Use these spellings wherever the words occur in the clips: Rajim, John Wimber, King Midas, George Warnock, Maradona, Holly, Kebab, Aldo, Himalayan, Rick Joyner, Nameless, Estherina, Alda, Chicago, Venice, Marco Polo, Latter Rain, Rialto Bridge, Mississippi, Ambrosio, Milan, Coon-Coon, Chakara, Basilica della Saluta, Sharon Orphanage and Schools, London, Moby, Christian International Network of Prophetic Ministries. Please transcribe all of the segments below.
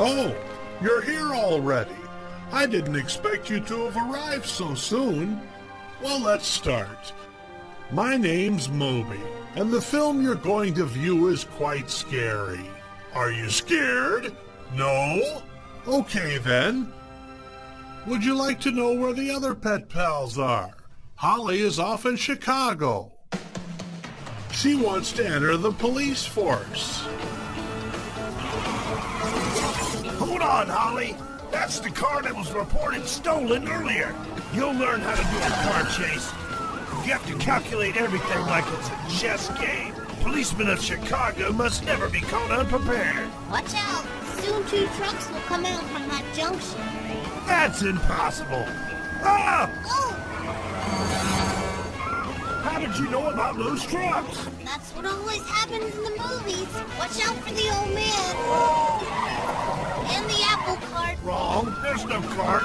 Oh, you're here already. I didn't expect you to have arrived so soon. Well, let's start. My name's Moby, and the film you're going to view is quite scary. Are you scared? No? Okay, then. Would you like to know where the other Pet Pals are? Holly is off in Chicago. She wants to enter the police force. Hold on, Holly. That's the car that was reported stolen earlier. You'll learn how to do a car chase. You have to calculate everything like it's a chess game. Policemen of Chicago must never be caught unprepared. Watch out. Soon two trucks will come out from that junction. That's impossible. Ah! Oh! How did you know about those trucks? That's what always happens in the movies. Watch out for the old man. Oh. And the apple cart. Wrong. There's no cart.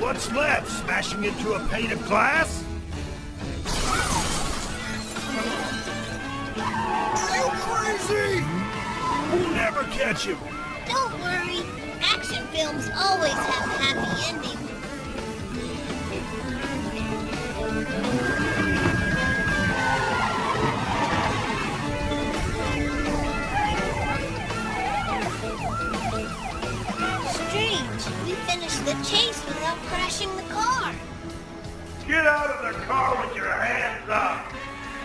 What's left? Smashing into a pane of glass? So crazy! We'll never catch him. Don't worry. Action films always have a happy ending. Strange. We finished the chase without crashing the car. Get out of the car with your hands up!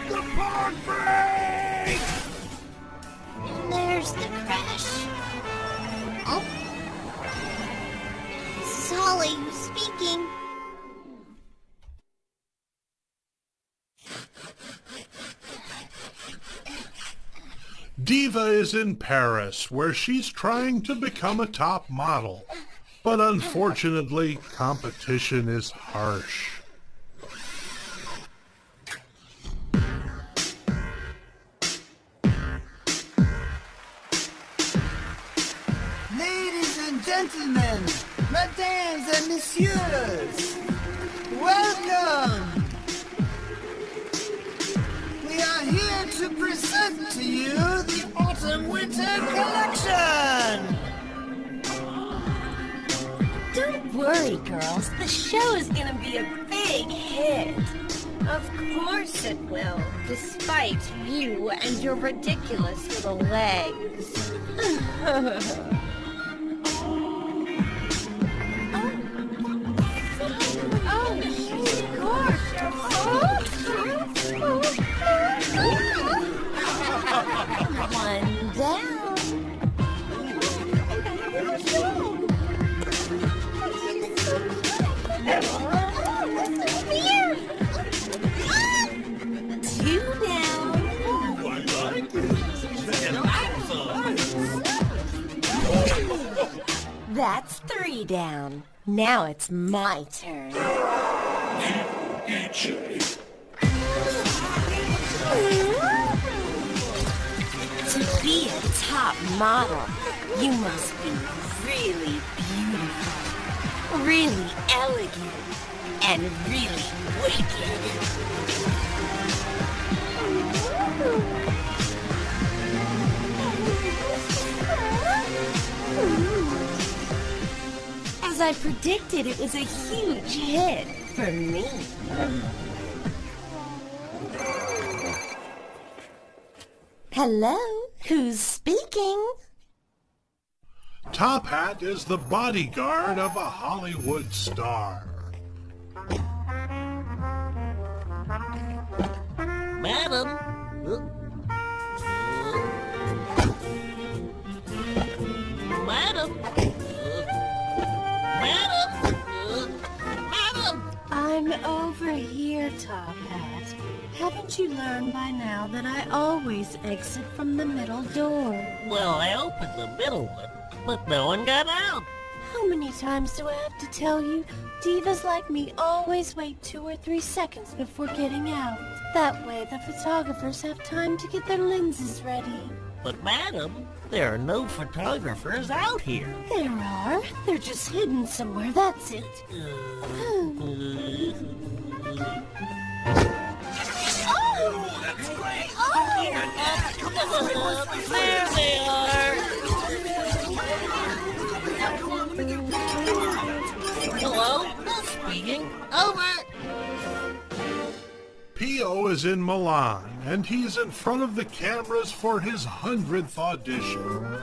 The park brake! And there's the crash. Oh. This is Holly who's speaking. Diva is in Paris, where she's trying to become a top model. But unfortunately, competition is harsh. Gentlemen, madames and messieurs, welcome! We are here to present to you the Autumn-Winter Collection! Don't worry, girls, the show is gonna be a big hit! Of course it will, despite you and your ridiculous little legs. One down. Two down. Oh, I like it. That's three down. Now it's my turn. To be a top model, you must be really beautiful, really elegant, and really wicked. As I predicted, it was a huge hit for me. Hello, who's speaking? Top Hat is the bodyguard of a Hollywood star. Madam? Madam? Madam? Madam? I'm over here, Top Hat. Haven't you learned by now that I always exit from the middle door? Well, I opened the middle one, but no one got out. How many times do I have to tell you? Divas like me always wait 2 or 3 seconds before getting out. That way the photographers have time to get their lenses ready. But madam, there are no photographers out here. There are. They're just hidden somewhere, that's it. Oh, that's great! Oh, There they are. Hello? Speaking. Over. Pio is in Milan, and he's in front of the cameras for his 100th audition.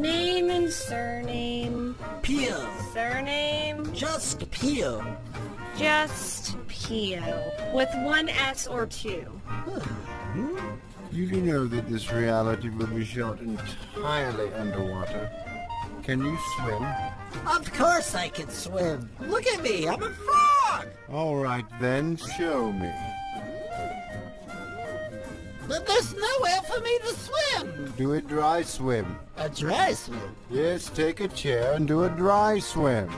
Name and surname. Pio. Surname. Just Pio. Just Pio, with one S or two. You do know that this reality will be shot entirely underwater. Can you swim? Of course I can swim. Look at me, I'm a frog! All right, then show me. But there's nowhere for me to swim! Do a dry swim. A dry swim? Yes, take a chair and do a dry swim.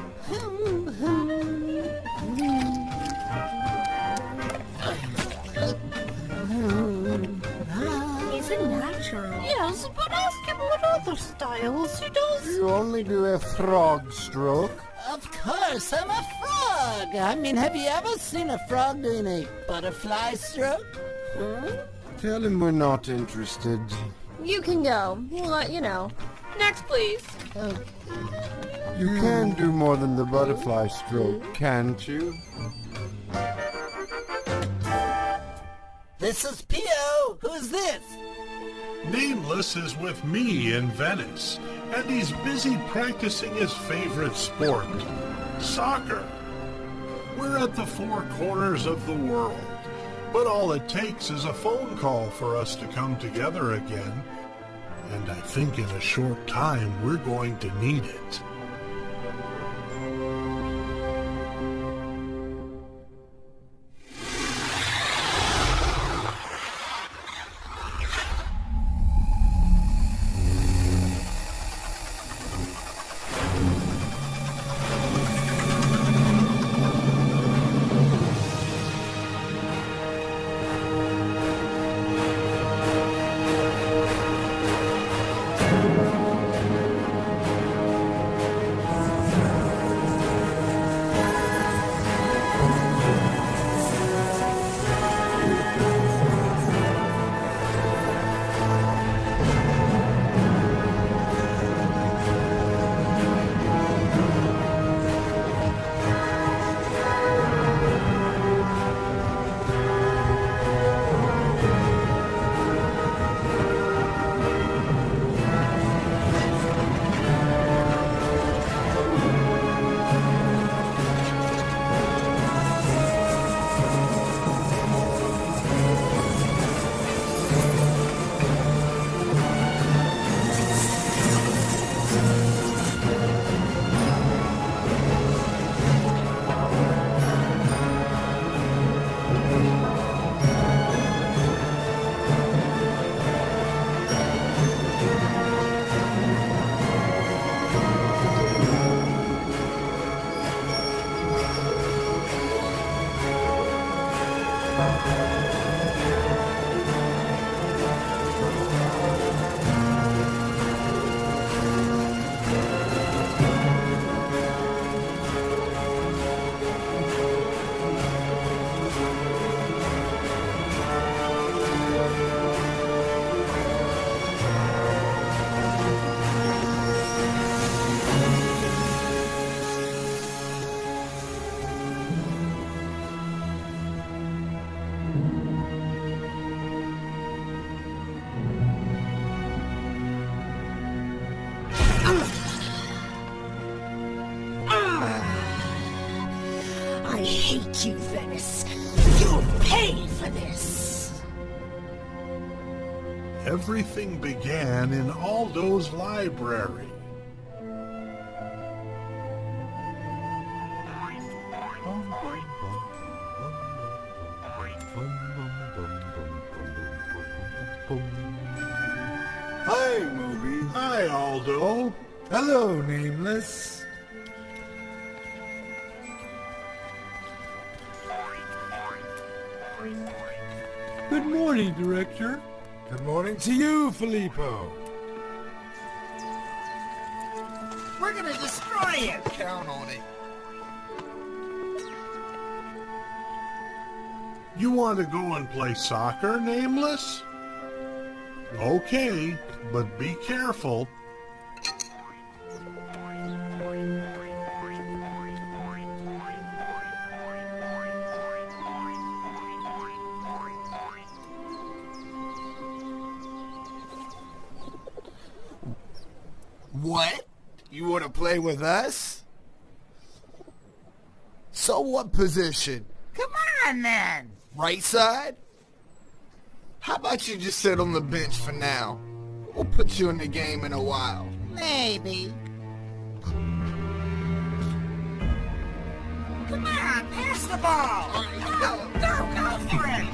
Yes, but ask him what other styles he does. You only do a frog stroke? Of course, I'm a frog. I mean, have you ever seen a frog doing a butterfly stroke? Tell him we're not interested. You can go. We'll let you know. Next, please. Okay. You can do more than the butterfly stroke, can't you? This is Pio. Who's this? Nameless is with me in Venice, and he's busy practicing his favorite sport, soccer. We're at the four corners of the world, but all it takes is a phone call for us to come together again, and I think in a short time we're going to need it. Everything began in Aldo's library. Hi, Moby. Hi, Aldo. Hello, Nameless. Good morning, Director. Good morning to you, Filippo. We're gonna destroy it! Count on it. You want to go and play soccer, Nameless? Okay, but be careful. What? You want to play with us? So what position? Come on, then. Right side? How about you just sit on the bench for now? We'll put you in the game in a while. Maybe. Come on, pass the ball. Go for it.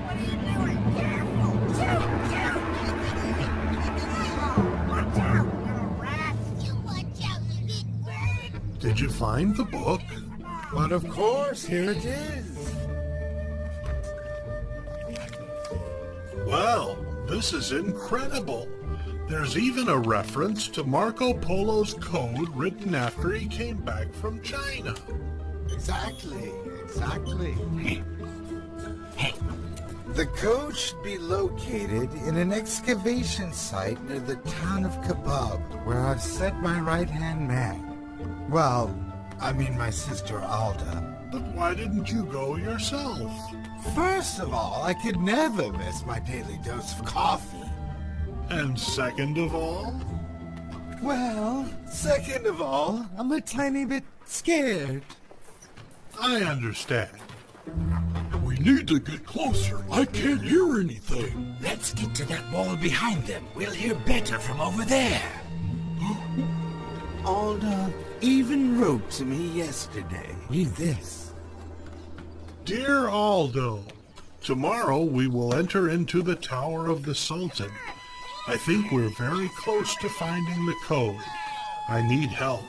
What are you doing? Careful. Shoot. Watch out, little rat. You watch out, you big rat. Did you find the book? But of course, here it is. Wow, this is incredible. There's even a reference to Marco Polo's code written after he came back from China. Exactly. Hey. The code should be located in an excavation site near the town of Kebab, where I've set my right-hand man. Well, I mean my sister Alda. But why didn't you go yourself? First of all, I could never miss my daily dose of coffee. And second of all? Well, second of all, I'm a tiny bit scared. I understand. We need to get closer. I can't hear anything. Let's get to that wall behind them. We'll hear better from over there. Alda even wrote to me yesterday. Read this. Dear Aldo, tomorrow we will enter into the Tower of the Sultan. I think we're very close to finding the code. I need help.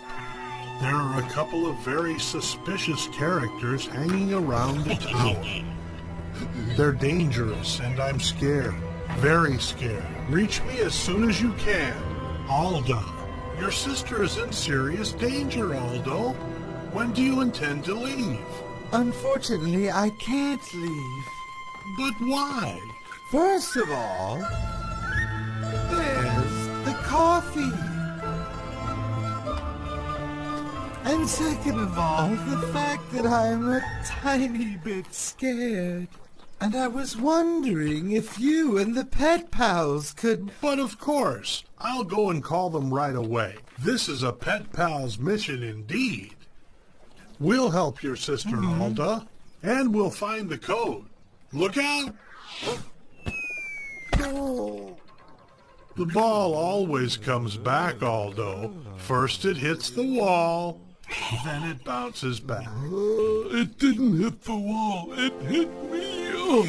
There are a couple of very suspicious characters hanging around the tower. They're dangerous and I'm scared. Very scared. Reach me as soon as you can. Aldo, your sister is in serious danger, Aldo. When do you intend to leave? Unfortunately, I can't leave. But why? First of all, there's the coffee. And second of all, the fact that I'm a tiny bit scared. And I was wondering if you and the Pet Pals could... But of course, I'll go and call them right away. This is a Pet Pals mission indeed. We'll help your sister, Alda, and we'll find the code. Look out! Oh. The ball always comes back, Aldo. First it hits the wall, then it bounces back. It didn't hit the wall, it hit me. Oh.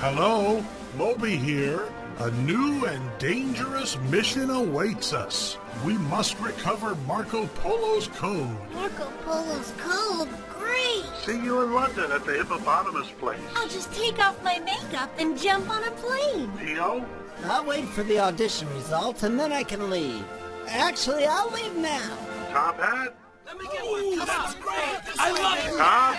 Hello, Moby here. A new and dangerous mission awaits us. We must recover Marco Polo's code. Marco Polo's code? Great! See you in London at the hippopotamus place. I'll just take off my makeup and jump on a plane. Pio? I'll wait for the audition results and then I can leave. Actually, I'll leave now. Top Hat? Let me get one. Come on. Great. I love it. Top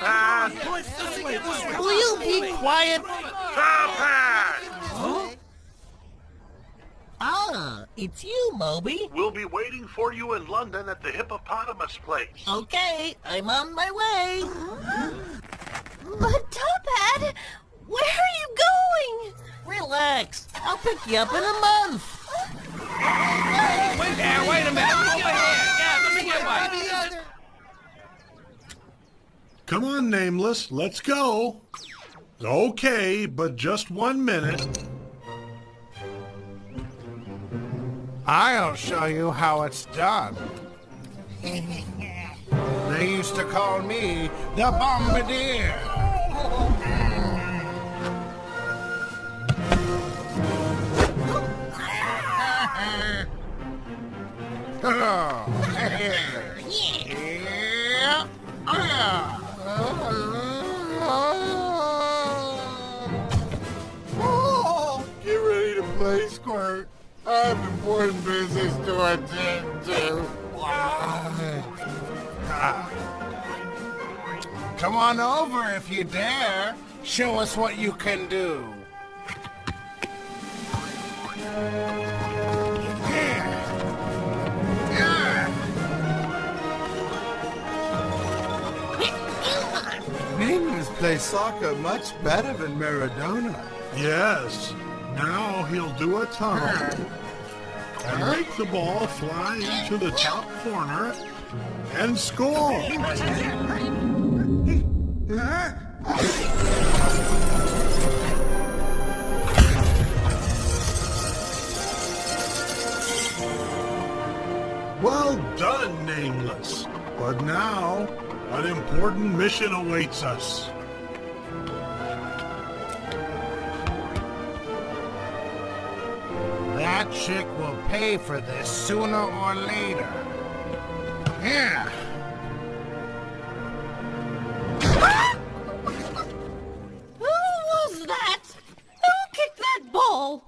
Hat! Will you be quiet? Top Hat! Huh? Ah, it's you, Moby. We'll be waiting for you in London at the hippopotamus place. Okay, I'm on my way. But, Top Hat, where are you going? Relax. I'll pick you up in a month. Wait a minute. Over here. Yeah, let me get one. Come on, Nameless. Let's go. Okay, but just 1 minute. I'll show you how it's done. They used to call me the Bombardier. Get ready to play, Squirt. I have important business to attend to. Come on over if you dare. Show us what you can do. Nameless plays soccer much better than Maradona. Yes. Now he'll do a tunnel and make the ball fly into the top corner and score. Well done, Nameless. But now, an important mission awaits us. That chick will pay for this sooner or later. Yeah. Who was that? Who kicked that ball?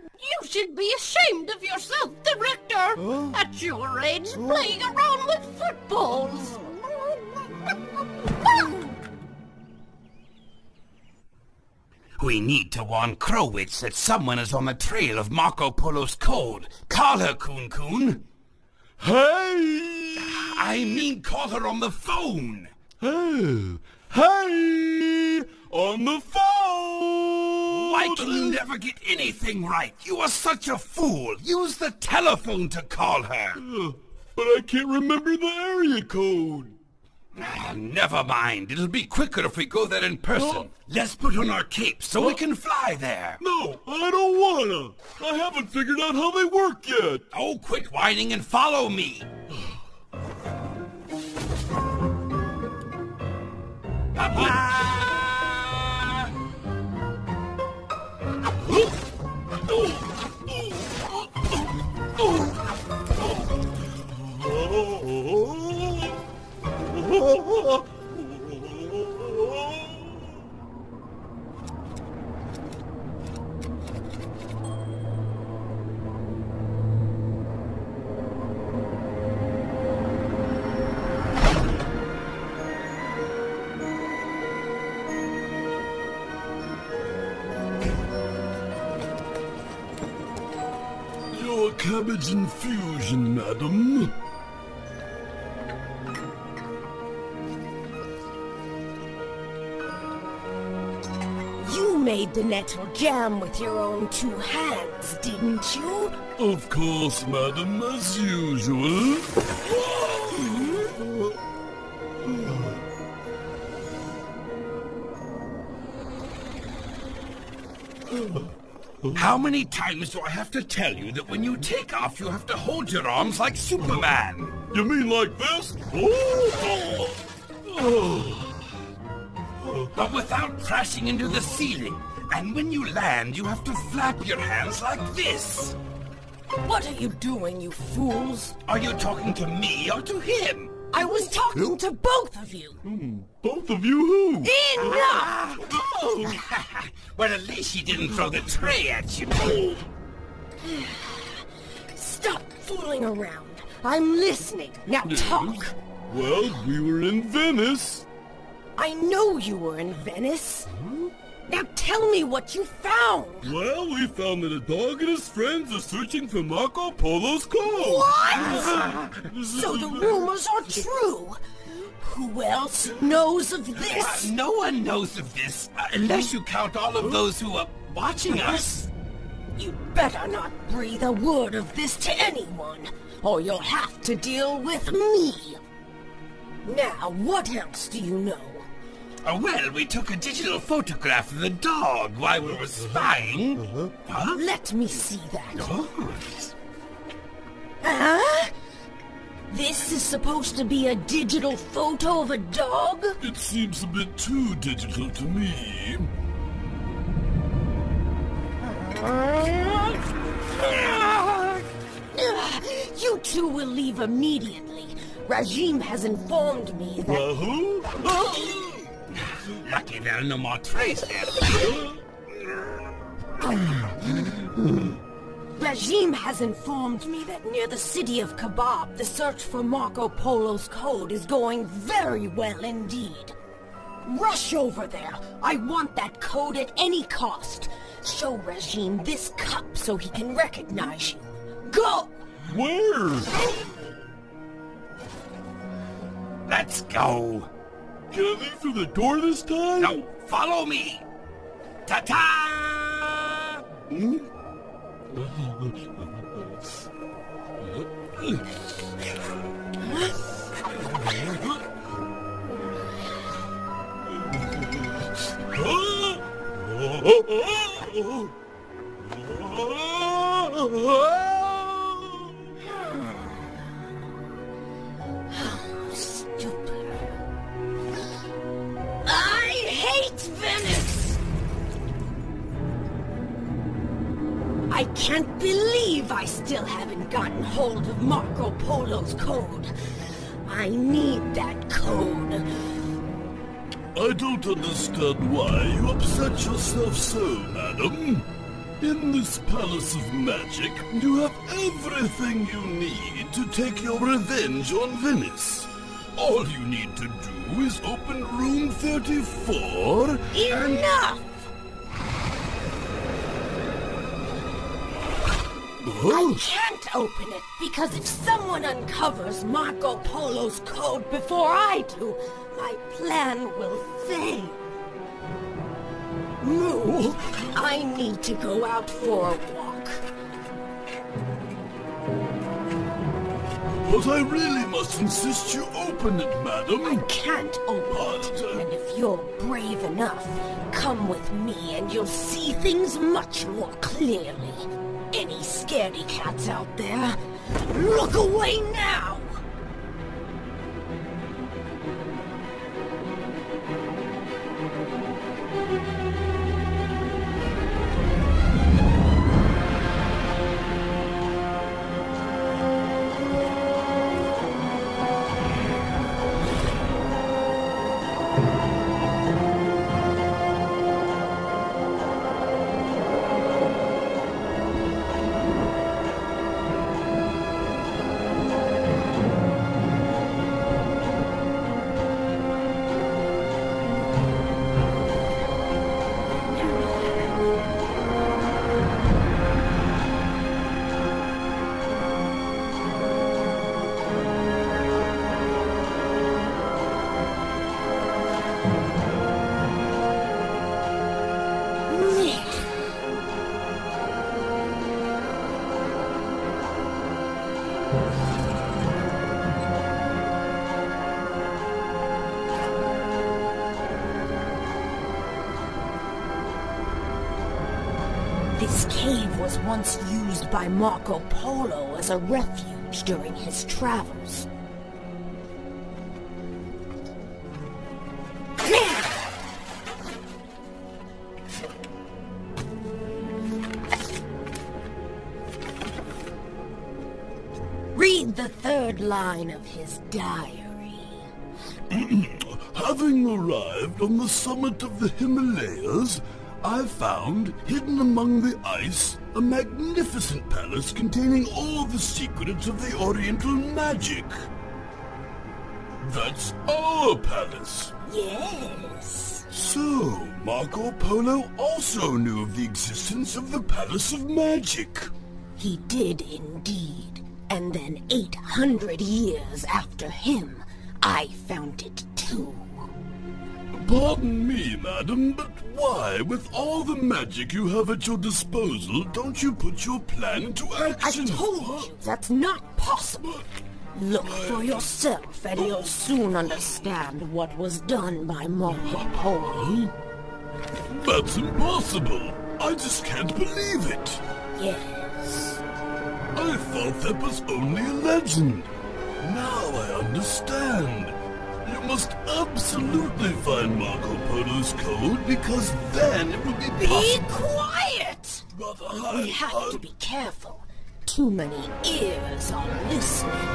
You should be ashamed of yourself, Director. Oh. At your age, oh, playing around with footballs. We need to warn Crow Witch that someone is on the trail of Marco Polo's code. Call her, Coon-Coon. Hey! I mean, call her on the phone. Oh, hey! On the phone! Why can you never get anything right? You are such a fool. Use the telephone to call her. But I can't remember the area code. Never mind. It'll be quicker if we go there in person. Let's put on our capes so we can fly there. No, I don't wanna. I haven't figured out how they work yet. Oh, quit whining and follow me. Your cabbage infusion, madam. Made the nettle jam with your own two hands, didn't you? Of course, madam, as usual. How many times do I have to tell you that when you take off, you have to hold your arms like Superman? You mean like this? But without crashing into the ceiling. And when you land, you have to flap your hands like this. What are you doing, you fools? Are you talking to me or to him? I was talking to both of you. Both of you who? Enough! Well, at least she didn't throw the tray at you. Stop fooling around. I'm listening. Now talk. Well, we were in Venice. I know you were in Venice. Now tell me what you found. Well, we found that a dog and his friends are searching for Marco Polo's clothes. What? So the rumors are true. Who else knows of this? No one knows of this, unless you count all of those who are watching us. You better not breathe a word of this to anyone, or you'll have to deal with me. Now, what else do you know? Well, we took a digital photograph of the dog while we were spying. Let me see that. This is supposed to be a digital photo of a dog? It seems a bit too digital to me. You two will leave immediately. Rajim has informed me that... Lucky there are no more trays there. Rajim has informed me that near the city of Kebab, the search for Marco Polo's code is going very well indeed. Rush over there! I want that code at any cost! Show Rajim this cup so he can recognize you. Go! Where? Let's go! Can I leave through the door this time? No, follow me! Ta-ta! Stupid. I hate Venice! I can't believe I still haven't gotten hold of Marco Polo's code. I need that code. I don't understand why you upset yourself so, madam. In this palace of magic, you have everything you need to take your revenge on Venice. All you need to do is open room 34 and... Enough! I can't open it, because if someone uncovers Marco Polo's code before I do, my plan will fail. Move. I need to go out for a walk. But I really must insist you open it, madam. I can't open it. And if you're brave enough, come with me and you'll see things much more clearly. Any scaredy cats out there, look away now! Once used by Marco Polo as a refuge during his travels. Read the third line of his diary. Having arrived on the summit of the Himalayas, I found, hidden among the ice, a magnificent palace containing all the secrets of the Oriental magic. That's our palace. Yes. So, Marco Polo also knew of the existence of the Palace of Magic. He did indeed. And then 800 years after him, I found it too. Pardon me, madam, but why, with all the magic you have at your disposal, don't you put your plan into action? I told you, that's not possible. Look for yourself, and you'll soon understand what was done by Marco Polo. That's impossible. I just can't believe it. Yes. I thought that was only a legend. Now I understand. You must absolutely find Marco Polo's code, because then it will be possible. Be quiet! Brother, we have to be careful. Too many ears are listening.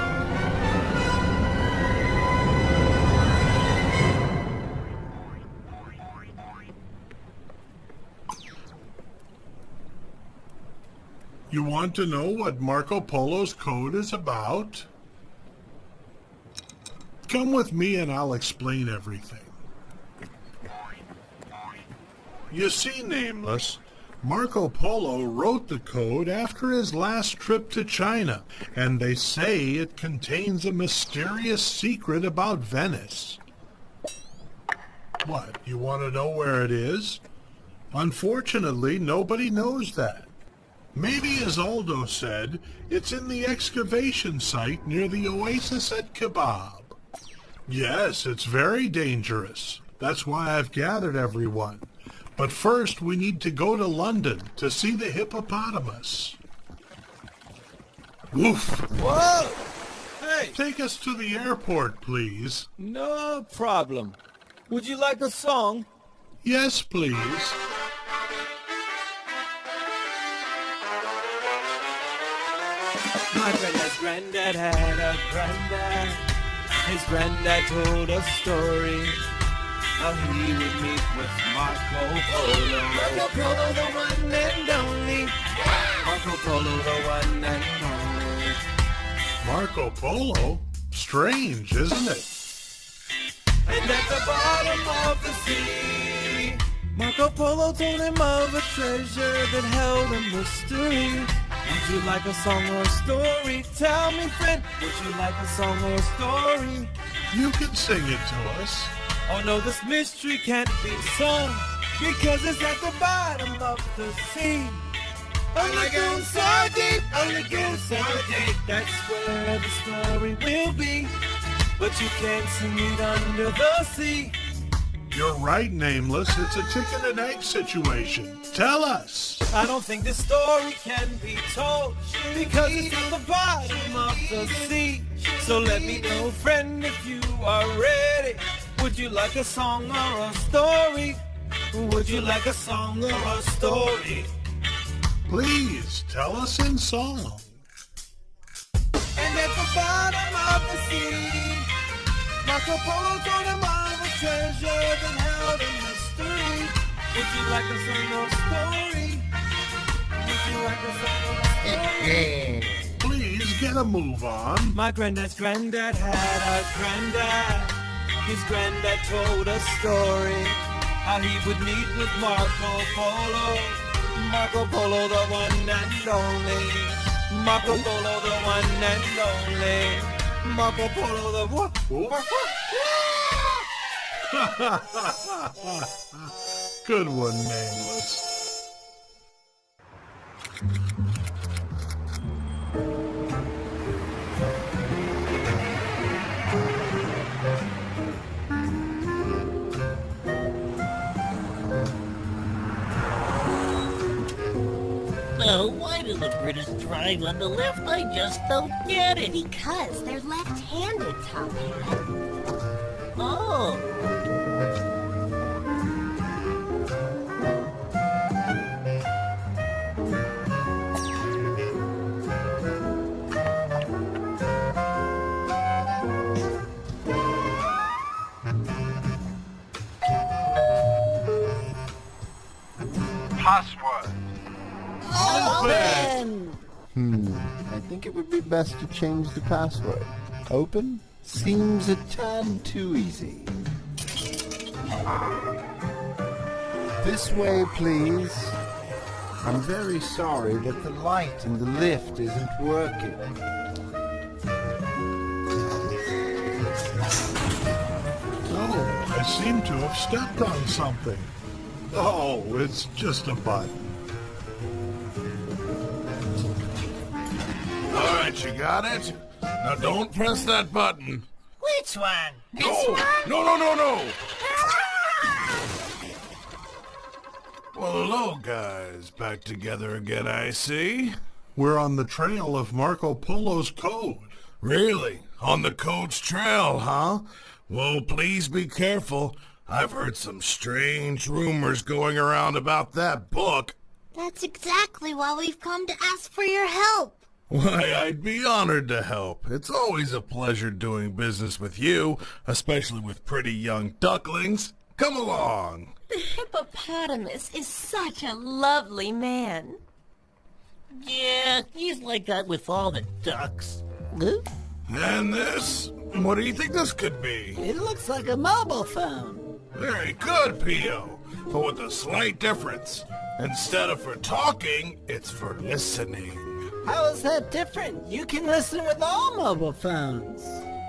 You want to know what Marco Polo's code is about? Come with me and I'll explain everything. You see, Nameless, Marco Polo wrote the code after his last trip to China, and they say it contains a mysterious secret about Venice. What, you want to know where it is? Unfortunately, nobody knows that. Maybe, as Aldo said, it's in the excavation site near the oasis at Kebab. Yes, it's very dangerous. That's why I've gathered everyone. But first, we need to go to London to see the hippopotamus. Woof! Whoa! Hey! Take us to the airport, please. No problem. Would you like a song? Yes, please. My brother's granddad had a granddad. His granddad told a story. He would meet with Marco Polo. Marco Polo, the one and only. Marco Polo, the one and only. Marco Polo? Strange, isn't it? And at the bottom of the sea, Marco Polo told him of a treasure that held a mystery. Would you like a song or a story? Tell me, friend, would you like a song or a story? You can sing it to us. Oh no, this mystery can't be sung, because it's at the bottom of the sea. A lagoon so deep, a lagoon so deep, that's where the story will be. But you can't sing it under the sea. You're right, Nameless. It's a chicken and egg situation. Tell us. I don't think this story can be told, because it's at the bottom of the sea. So let me know, friend, if you are ready. Would you like a song or a story? Would you like a song or a story? Please tell us in song. And at the bottom of the sea, Marco Polo told him of a treasure that held a mystery. Would you like a song or a story? Would you like a song or a story? Please get a move on. My granddad's granddad had a granddad. His granddad told a story, how he would meet with Marco Polo. Marco Polo, the one and only. Marco Polo, the one and only. Marco Polo, the one. Good one, Nameless. So why do the British drive on the left? I just don't get it. Because they're left-handed, Top Hat. Oh. I think it would be best to change the password. Open seems a tad too easy. This way, please. I'm very sorry that the light in the lift isn't working. Oh, I seem to have stepped on something. Oh, it's just a button. You got it? Now don't press that button. Which one? This one? No. Well, hello, guys. Back together again, I see. We're on the trail of Marco Polo's code. Really? On the code's trail, huh? Well, please be careful. I've heard some strange rumors going around about that book. That's exactly why we've come to ask for your help. Why, I'd be honored to help. It's always a pleasure doing business with you, especially with pretty young ducklings. Come along. The hippopotamus is such a lovely man. Yeah, he's like that with all the ducks. And this? What do you think this could be? It looks like a mobile phone. Very good, Pio. but with a slight difference. Instead of for talking, it's for listening. How is that different? You can listen with all mobile phones.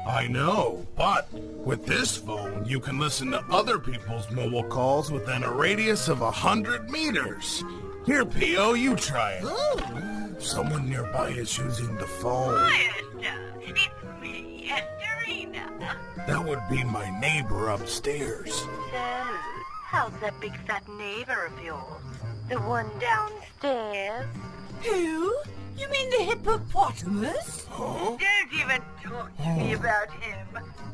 I know, but with this phone, you can listen to other people's mobile calls within a radius of 100 meters. Here, Pio, you try it. Ooh. Someone nearby is using the phone. It's me, Estherina. That would be my neighbor upstairs. So, how's that big fat neighbor of yours? The one downstairs? Who? You mean the hippopotamus? Huh? Don't even talk to me about him.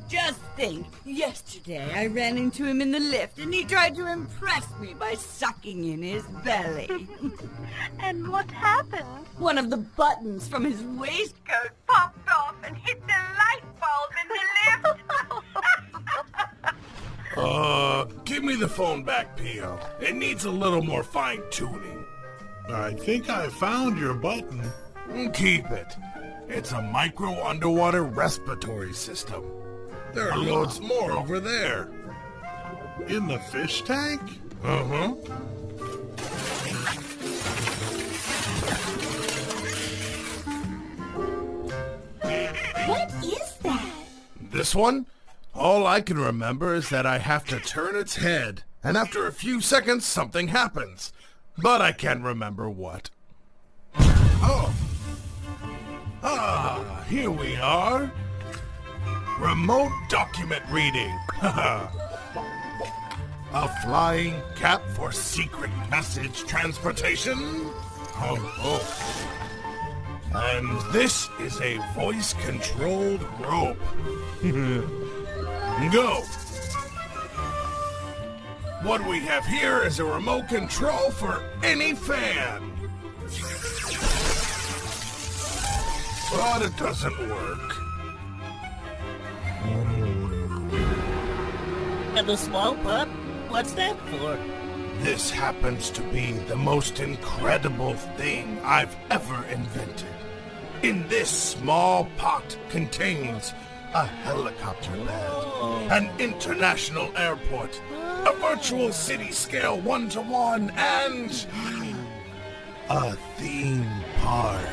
Just think, yesterday I ran into him in the lift and he tried to impress me by sucking in his belly. And what happened? One of the buttons from his waistcoat popped off and hit the light bulb in the lift. Give me the phone back, Pio. It needs a little more fine-tuning. I think I found your button. Keep it. It's a micro-underwater respiratory system. There are loads more over there. In the fish tank? Uh-huh. What is that? This one? All I can remember is that I have to turn its head, and after a few seconds something happens. But I can't remember what. Oh! Ah, here we are. Remote document reading. A flying cap for secret message transportation. And this is a voice-controlled rope. Go! What we have here is a remote control for any fan. But it doesn't work. And the swell pup? What's that for? This happens to be the most incredible thing I've ever invented. In this small pot contains a helicopter land, an international airport, a virtual city-scale one-to-one, and a theme park.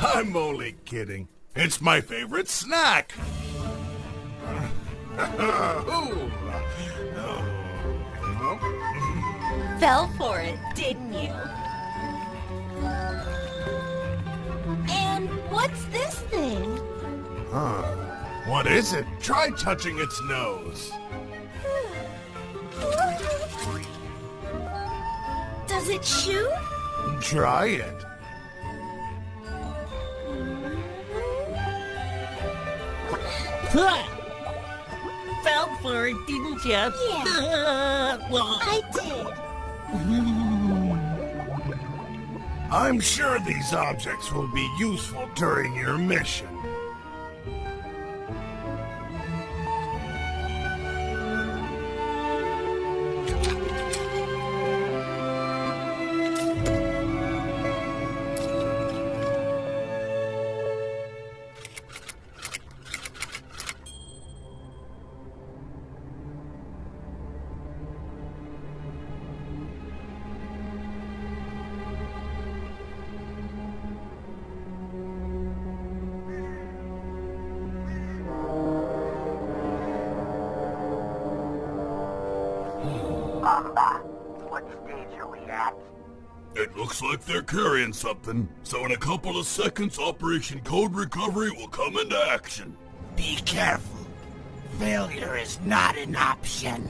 I'm only kidding. It's my favorite snack. Fell for it, didn't you? And what's this thing? Huh. What is it? Try touching its nose. Does it shoot? Try it. Fell for it, didn't you? Yeah. I did. I'm sure these objects will be useful during your mission. They're carrying something, so in a couple of seconds, Operation Code Recovery will come into action. Be careful. Failure is not an option.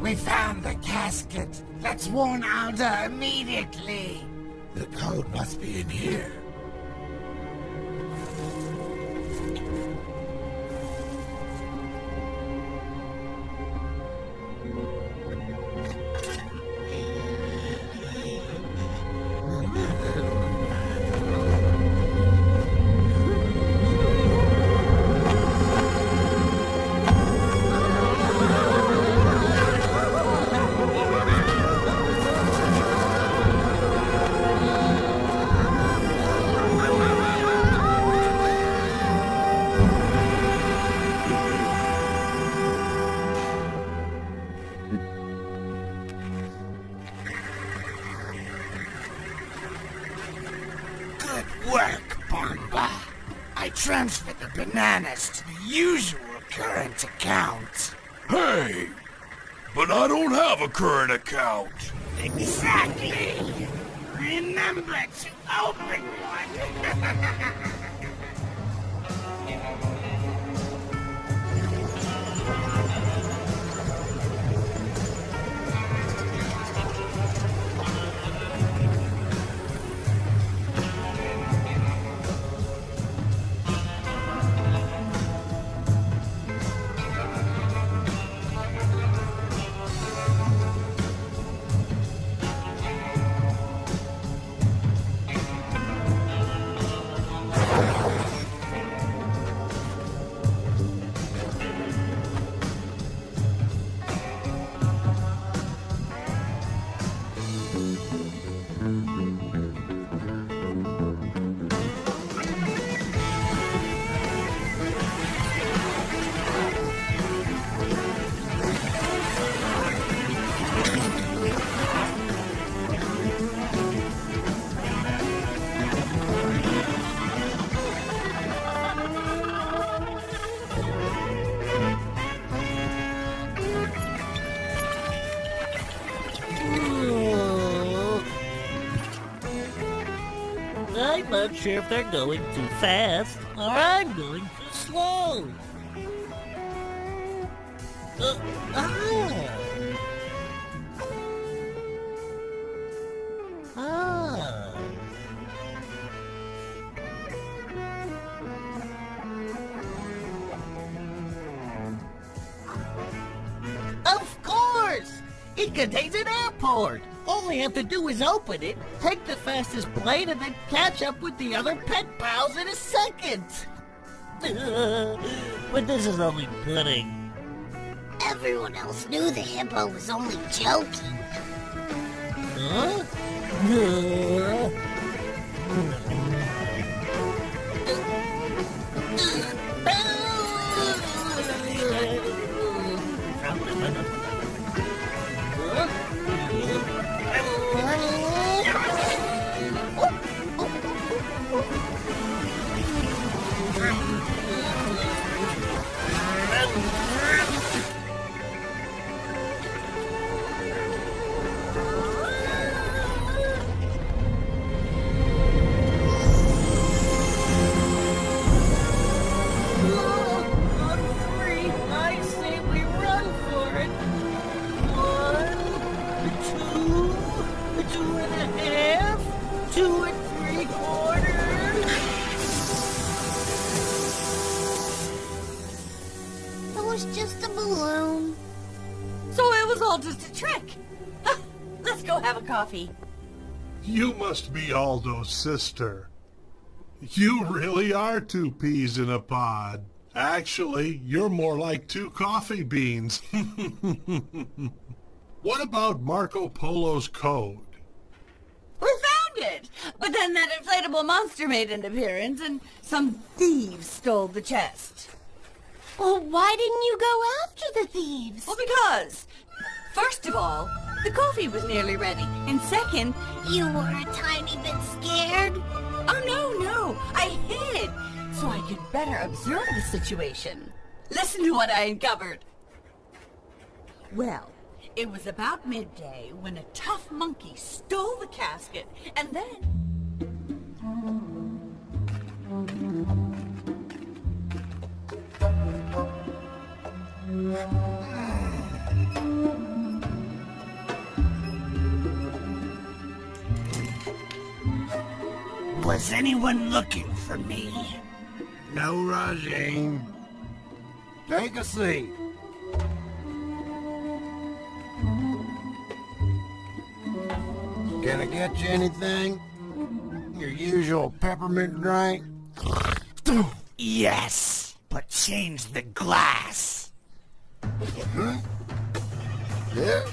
We found the casket. Let's warn Alda immediately. The code must be in here. work, Bomba. I transferred the bananas to the usual current account. Hey, but I don't have a current account. Exactly. Remember to open one. I'm not sure if they're going too fast or I'm going too slow. Of course! It contains an airport! All I have to do is open it, take the fastest plane, and then catch up with the other Pet Pals in a second. But this is only pudding. Everyone else knew the hippo was only joking. Huh? You must be Aldo's sister. You really are two peas in a pod. Actually, you're more like two coffee beans. What about Marco Polo's code? We found it! But then that inflatable monster made an appearance and some thieves stole the chest. Well, why didn't you go after the thieves? Well, because, first of all, the coffee was nearly ready, and second, you were a tiny bit scared? Oh, no, I hid, so I could better observe the situation. Listen to what I uncovered. Well, it was about midday when a tough monkey stole the casket, and then... Was anyone looking for me? No, Rajim. Take a seat. Can I get you anything? Your usual peppermint drink? Yes, but change the glass. Huh? Yeah?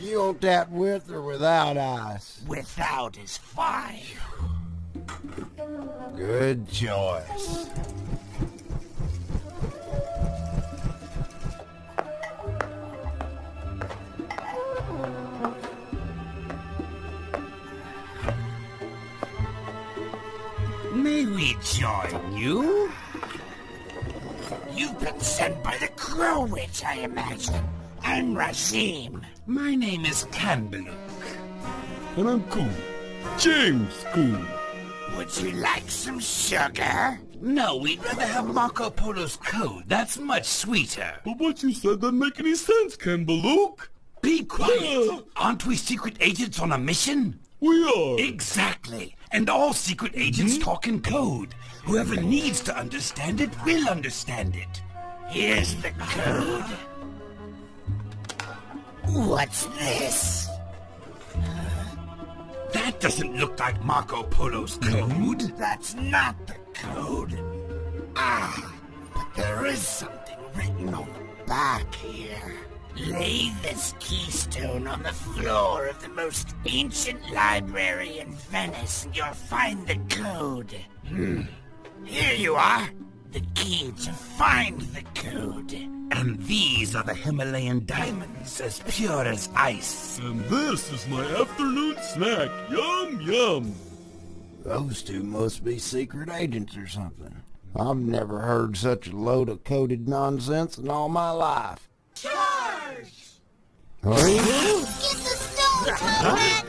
You want that with or without ice? Without is fine. Good choice. May we join you? You've been sent by the Crow Witch, I imagine. I'm Rajim. My name is Kanbaluk. And I'm Coon. James Coon. Would you like some sugar? No, we'd rather have Marco Polo's code. That's much sweeter. But what you said doesn't make any sense, Kanbaluk. Be quiet! Aren't we secret agents on a mission? We are! Exactly! And all secret agents talk in code. Whoever needs to understand it will understand it. Here's the code. What's this? That doesn't look like Marco Polo's code. That's not the code. Ah, but there is something written on the back here. Lay this keystone on the floor of the most ancient library in Venice and you'll find the code. Here you are. The key to find the code. And these are the Himalayan diamonds, as pure as ice. And this is my afternoon snack. Yum, yum. Those two must be secret agents or something. I've never heard such a load of coded nonsense in all my life. Charge! Get the stone, Top Hat!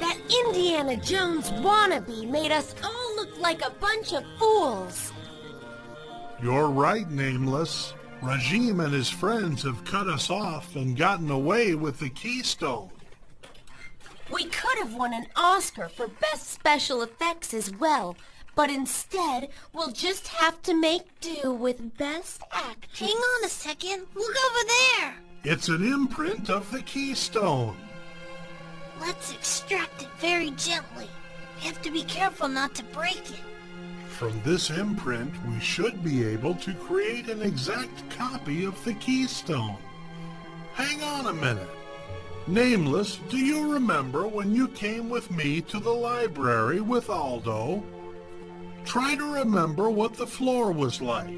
That Indiana Jones wannabe made us all look like a bunch of fools. You're right, Nameless. Rajim and his friends have cut us off and gotten away with the keystone. We could have won an Oscar for best special effects as well. But instead, we'll just have to make do with best acting. Hang on a second. Look over there. It's an imprint of the keystone. Let's extract it very gently. We have to be careful not to break it. From this imprint, we should be able to create an exact copy of the keystone. Hang on a minute. Nameless, do you remember when you came with me to the library with Aldo? Try to remember what the floor was like.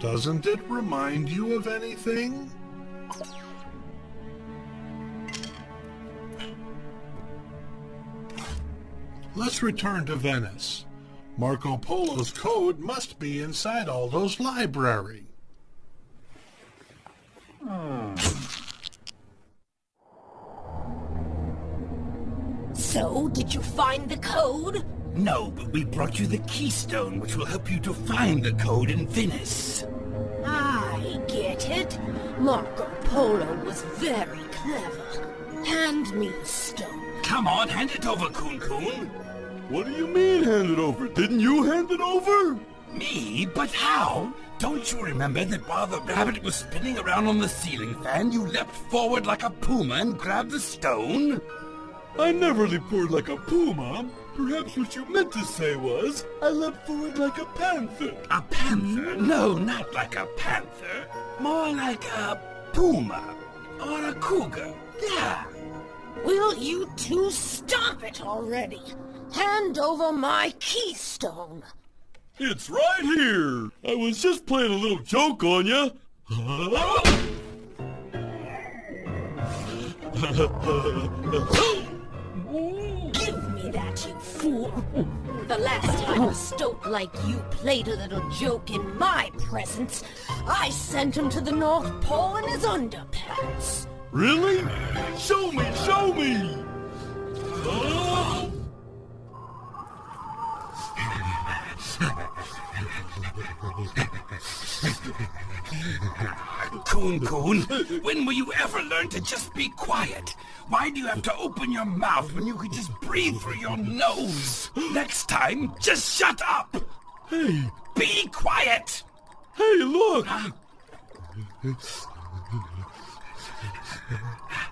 Doesn't it remind you of anything? Let's return to Venice. Marco Polo's code must be inside Aldo's library. So, did you find the code? No, but we brought you the keystone, which will help you to find the code in Venice. I get it. Marco Polo was very clever. Hand me the stone. Come on, hand it over, Coon-Coon. What do you mean, hand it over? Didn't you hand it over? Me? But how? Don't you remember that while the rabbit was spinning around on the ceiling fan, you leapt forward like a puma and grabbed the stone? I never leaped forward like a puma. Perhaps what you meant to say was, I leapt forward like a panther. A panther? No, not like a panther. More like a puma or a cougar. Yeah. Will you two stop it already? Hand over my keystone. It's right here. I was just playing a little joke on you. That, you fool! The last time a stoat like you played a little joke in my presence, I sent him to the North Pole in his underpants. Really? Show me! Show me! Oh. Coon-Coon, when will you ever learn to just be quiet? Why do you have to open your mouth when you could just breathe through your nose? Next time, just shut up! Hey! Be quiet! Hey, look!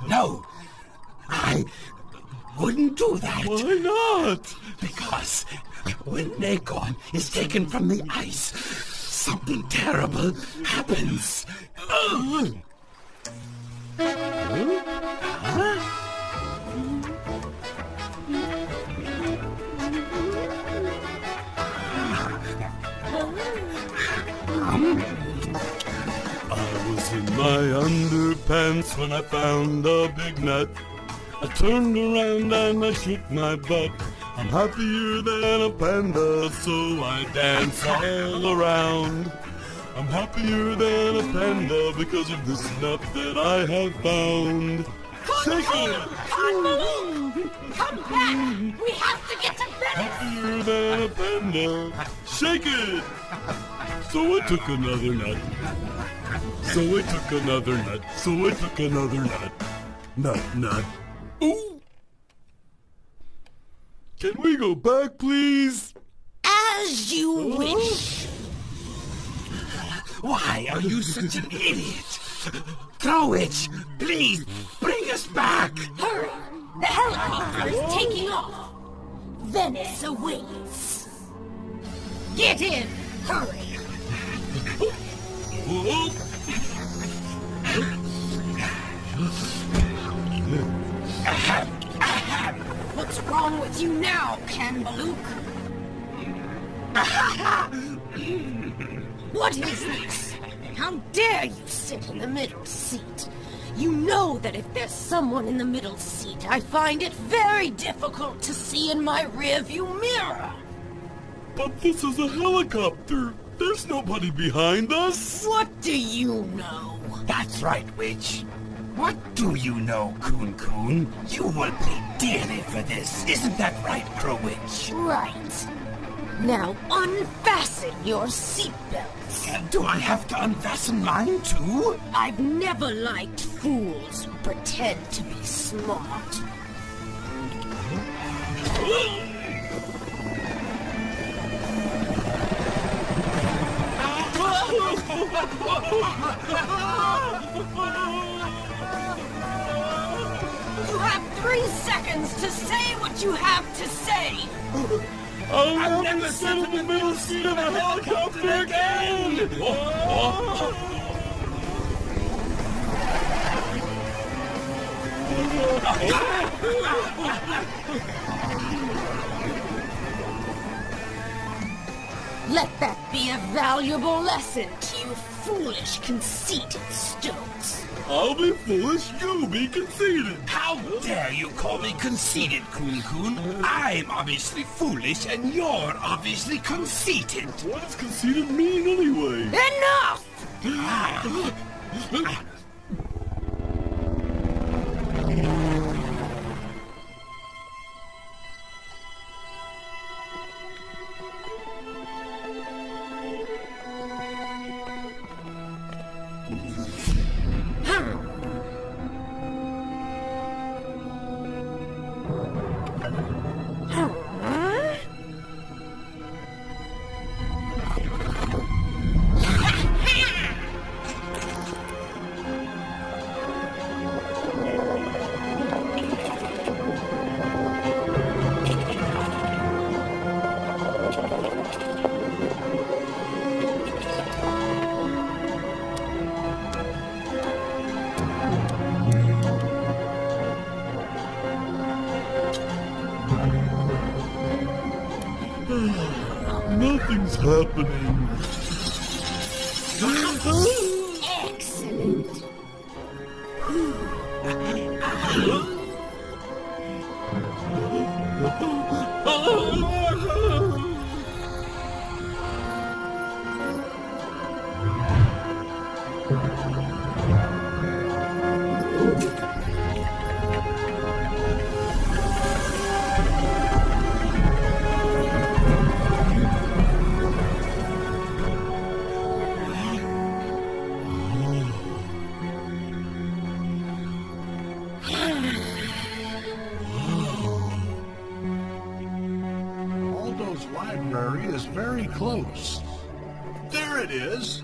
No! I wouldn't do that. Why not? Because when Nakorn is taken from the ice, something terrible happens. Huh? I was in my underpants when I found a big nut. I turned around and I shook my butt. I'm happier than a panda, so I dance all around. I'm happier than a panda because of this nut that I have found. Coon-Coon! Come back! We have to get to Venice! Happier than a panda. Shake it! So I took another nut. Nut. Ooh! Can we go back, please? As you wish. Why are you such an idiot? Crow Witch, please bring us back! Hurry! The helicopter is taking off! Venice awaits! Get in! Hurry! What's wrong with you now, Kanbaluk? What is this? How dare you sit in the middle seat? You know that if there's someone in the middle seat, I find it very difficult to see in my rearview mirror. But this is a helicopter. There's nobody behind us. What do you know? That's right, Witch. What do you know, Coon-Coon? You will pay dearly for this. Isn't that right, Crow Witch? Right. Now unfasten your seatbelts. Do I have to unfasten mine, too? I've never liked fools who pretend to be smart. You have 3 seconds to say what you have to say. I'll never sit in the middle seat of a helicopter again. Let that be a valuable lesson to you foolish, conceited stoats. I'll be foolish, you be conceited. How dare you call me conceited, Coon-Coon? I'm obviously foolish, and you're obviously conceited. What does conceited mean, anyway? Enough! Nothing's happening. Excellent. Is very close. There it is.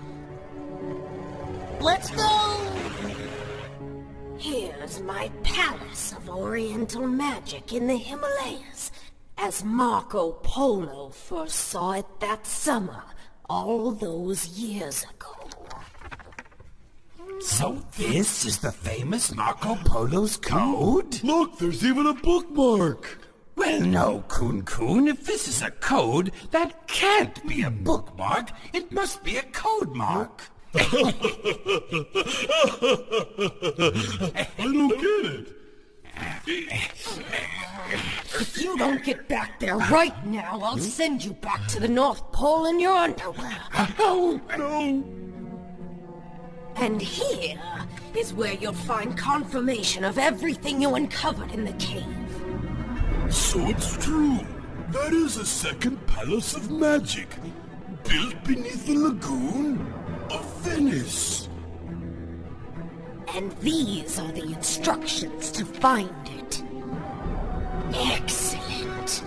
Let's go. Here's my palace of oriental magic in the Himalayas, as Marco Polo first saw it that summer, all those years ago. So this is the famous Marco Polo's code? Look, there's even a bookmark! Well, no, Coon-Coon, if this is a code, that can't be a bookmark. It must be a code mark. I don't get it. If you don't get back there right now, I'll send you back to the North Pole in your underwear. Oh, no. And here is where you'll find confirmation of everything you uncovered in the cave. So it's true. That is a second palace of magic, built beneath the lagoon of Venice. And these are the instructions to find it. Excellent.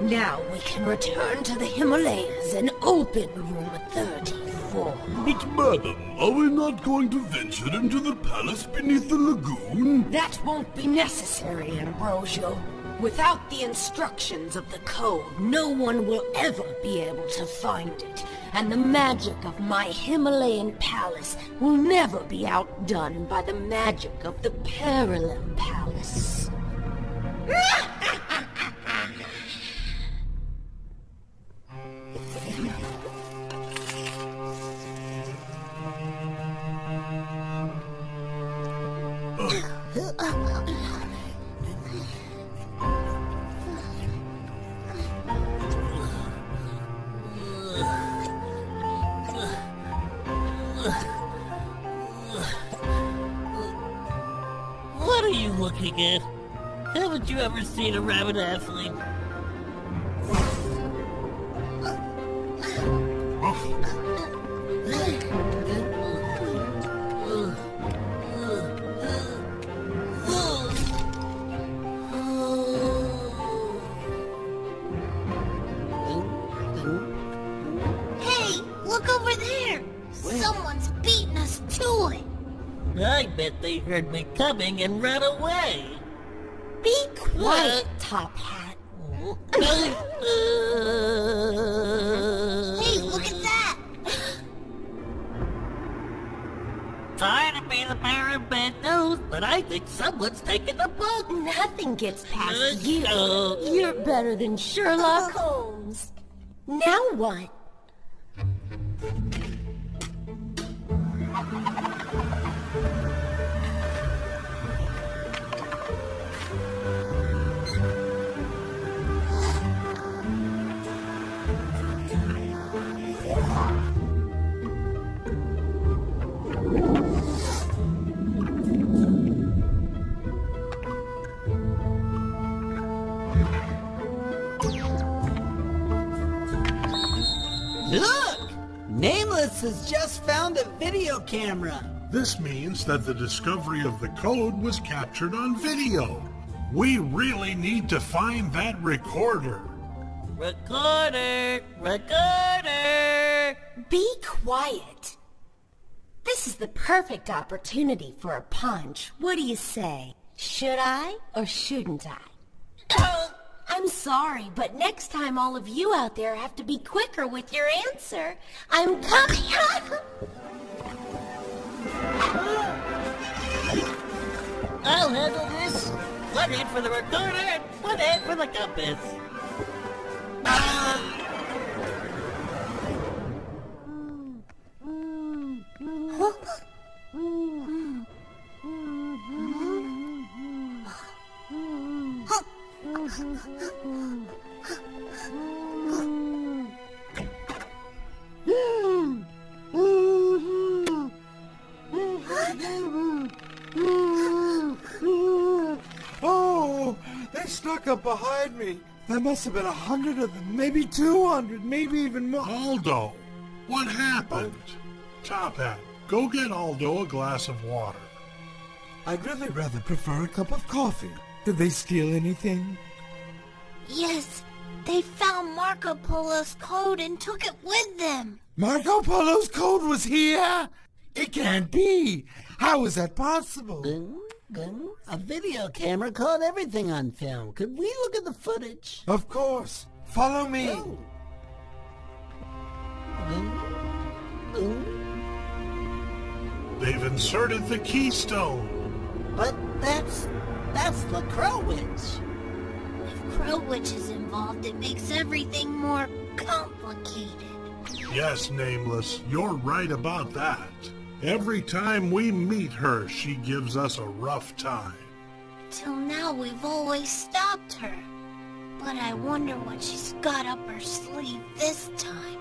Now we can return to the Himalayas and open room 34. But madam, are we not going to venture into the palace beneath the lagoon? That won't be necessary, Ambrosio. Without the instructions of the code, no one will ever be able to find it, and the magic of my Himalayan palace will never be outdone by the magic of the Parallel Palace. What are you looking at? Haven't you ever seen a rabbit athlete? They heard me coming and ran away. Be quiet, Top Hat. Hey, look at that! Sorry to be the bearer of bad news, but I think someone's taking the book. Nothing gets past you. You're better than Sherlock Holmes. Now what? Look! Nameless has just found a video camera. This means that the discovery of the code was captured on video. We really need to find that recorder. Recorder! Recorder! Be quiet. This is the perfect opportunity for a punch. What do you say? Should I or shouldn't I? I'm sorry, but next time all of you out there have to be quicker with your answer. I'm coming up! I'll handle this. One hand for the recorder and one hand for the compass. Oh, they stuck up behind me. There must have been 100 of them, maybe 200, maybe even more. Aldo, what happened? Top Hat, go get Aldo a glass of water. I'd really rather prefer a cup of coffee. Did they steal anything? Yes, they found Marco Polo's code and took it with them. Marco Polo's code was here? It can't be. How is that possible? A video camera caught everything on film. Could we look at the footage? Of course. Follow me. Oh. They've inserted the keystone. But that's the Crow Witch. If Crow Witch is involved, it makes everything more complicated. Yes, Nameless, you're right about that. Every time we meet her, she gives us a rough time. Till now, we've always stopped her. But I wonder what she's got up her sleeve this time.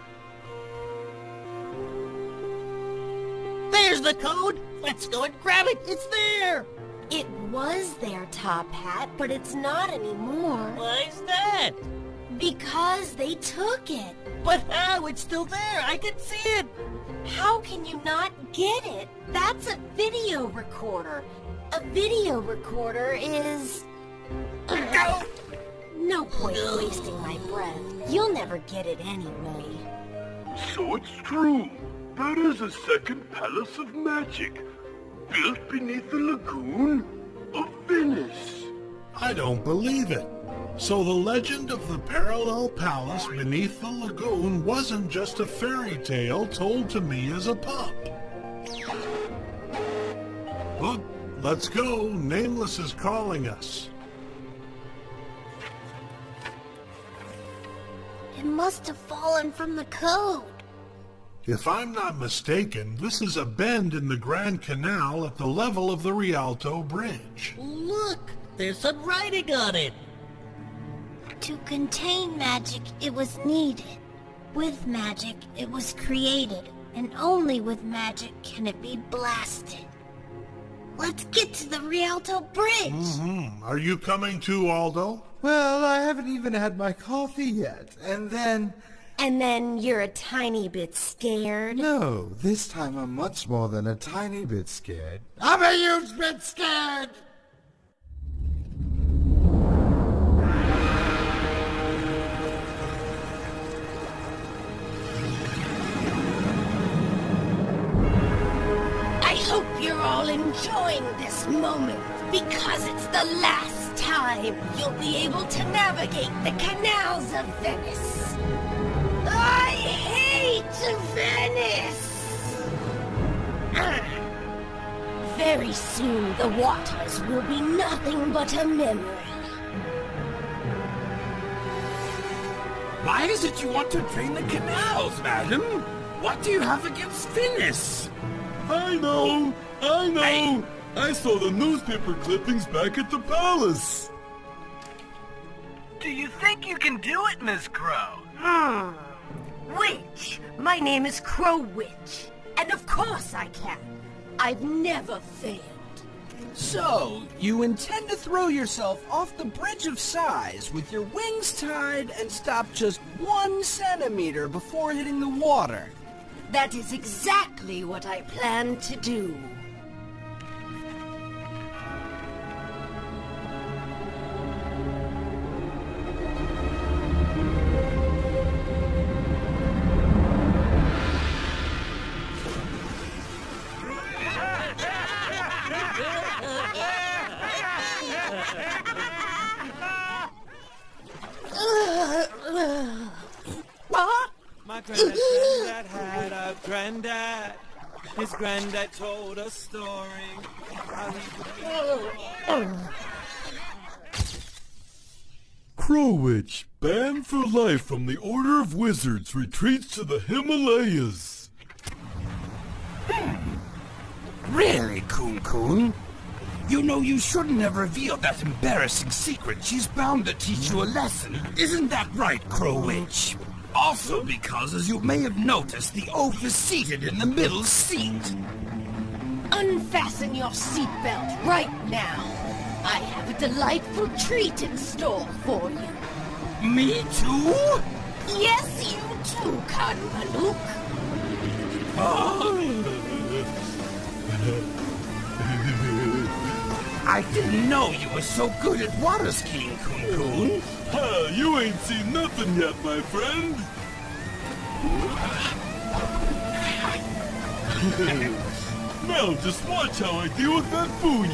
There's the code! Let's go and grab it! It's there! It was there, Top Hat, but it's not anymore. Why's that? Because they took it. But how? It's still there! I can see it! How can you not get it? That's a video recorder. A video recorder is... No point wasting my breath. You'll never get it anyway. So it's true. That is a second palace of magic, built beneath the lagoon of Venice. I don't believe it. So the legend of the parallel palace beneath the lagoon wasn't just a fairy tale told to me as a pup. Look, let's go. Nameless is calling us. It must have fallen from the code. If I'm not mistaken, this is a bend in the Grand Canal at the level of the Rialto Bridge. Look, there's some writing on it. To contain magic, it was needed. With magic, it was created, and only with magic can it be blasted. Let's get to the Rialto Bridge! Are you coming too, Aldo? Well, I haven't even had my coffee yet, and then... And then you're a tiny bit scared? No, this time I'm much more than a tiny bit scared. I'm a huge bit scared! I hope you're all enjoying this moment, because it's the last time you'll be able to navigate the canals of Venice. I hate Venice! Very soon the waters will be nothing but a memory. Why is it you want to drain the canals, madam? What do you have against Venice? I know! I saw the newspaper clippings back at the palace! Do you think you can do it, Miss Crow? Witch! My name is Crow Witch, and of course I can. I've never failed. So, you intend to throw yourself off the Bridge of Sighs with your wings tied and stop just 1 centimeter before hitting the water? That is exactly what I plan to do. His granddad told a story. Crow Witch, banned for life from the Order of Wizards, retreats to the Himalayas. Really, Coon-Coon? You know you shouldn't have revealed that embarrassing secret. She's bound to teach you a lesson. Isn't that right, Crow Witch? Also because, as you may have noticed, the oaf is seated in the middle seat. Unfasten your seatbelt right now. I have a delightful treat in store for you. Me too? Yes, you too, Kanbaluk. I didn't know you were so good at water skiing, Coon-Coon. You ain't seen nothing yet, my friend. Now just watch how I deal with that booty.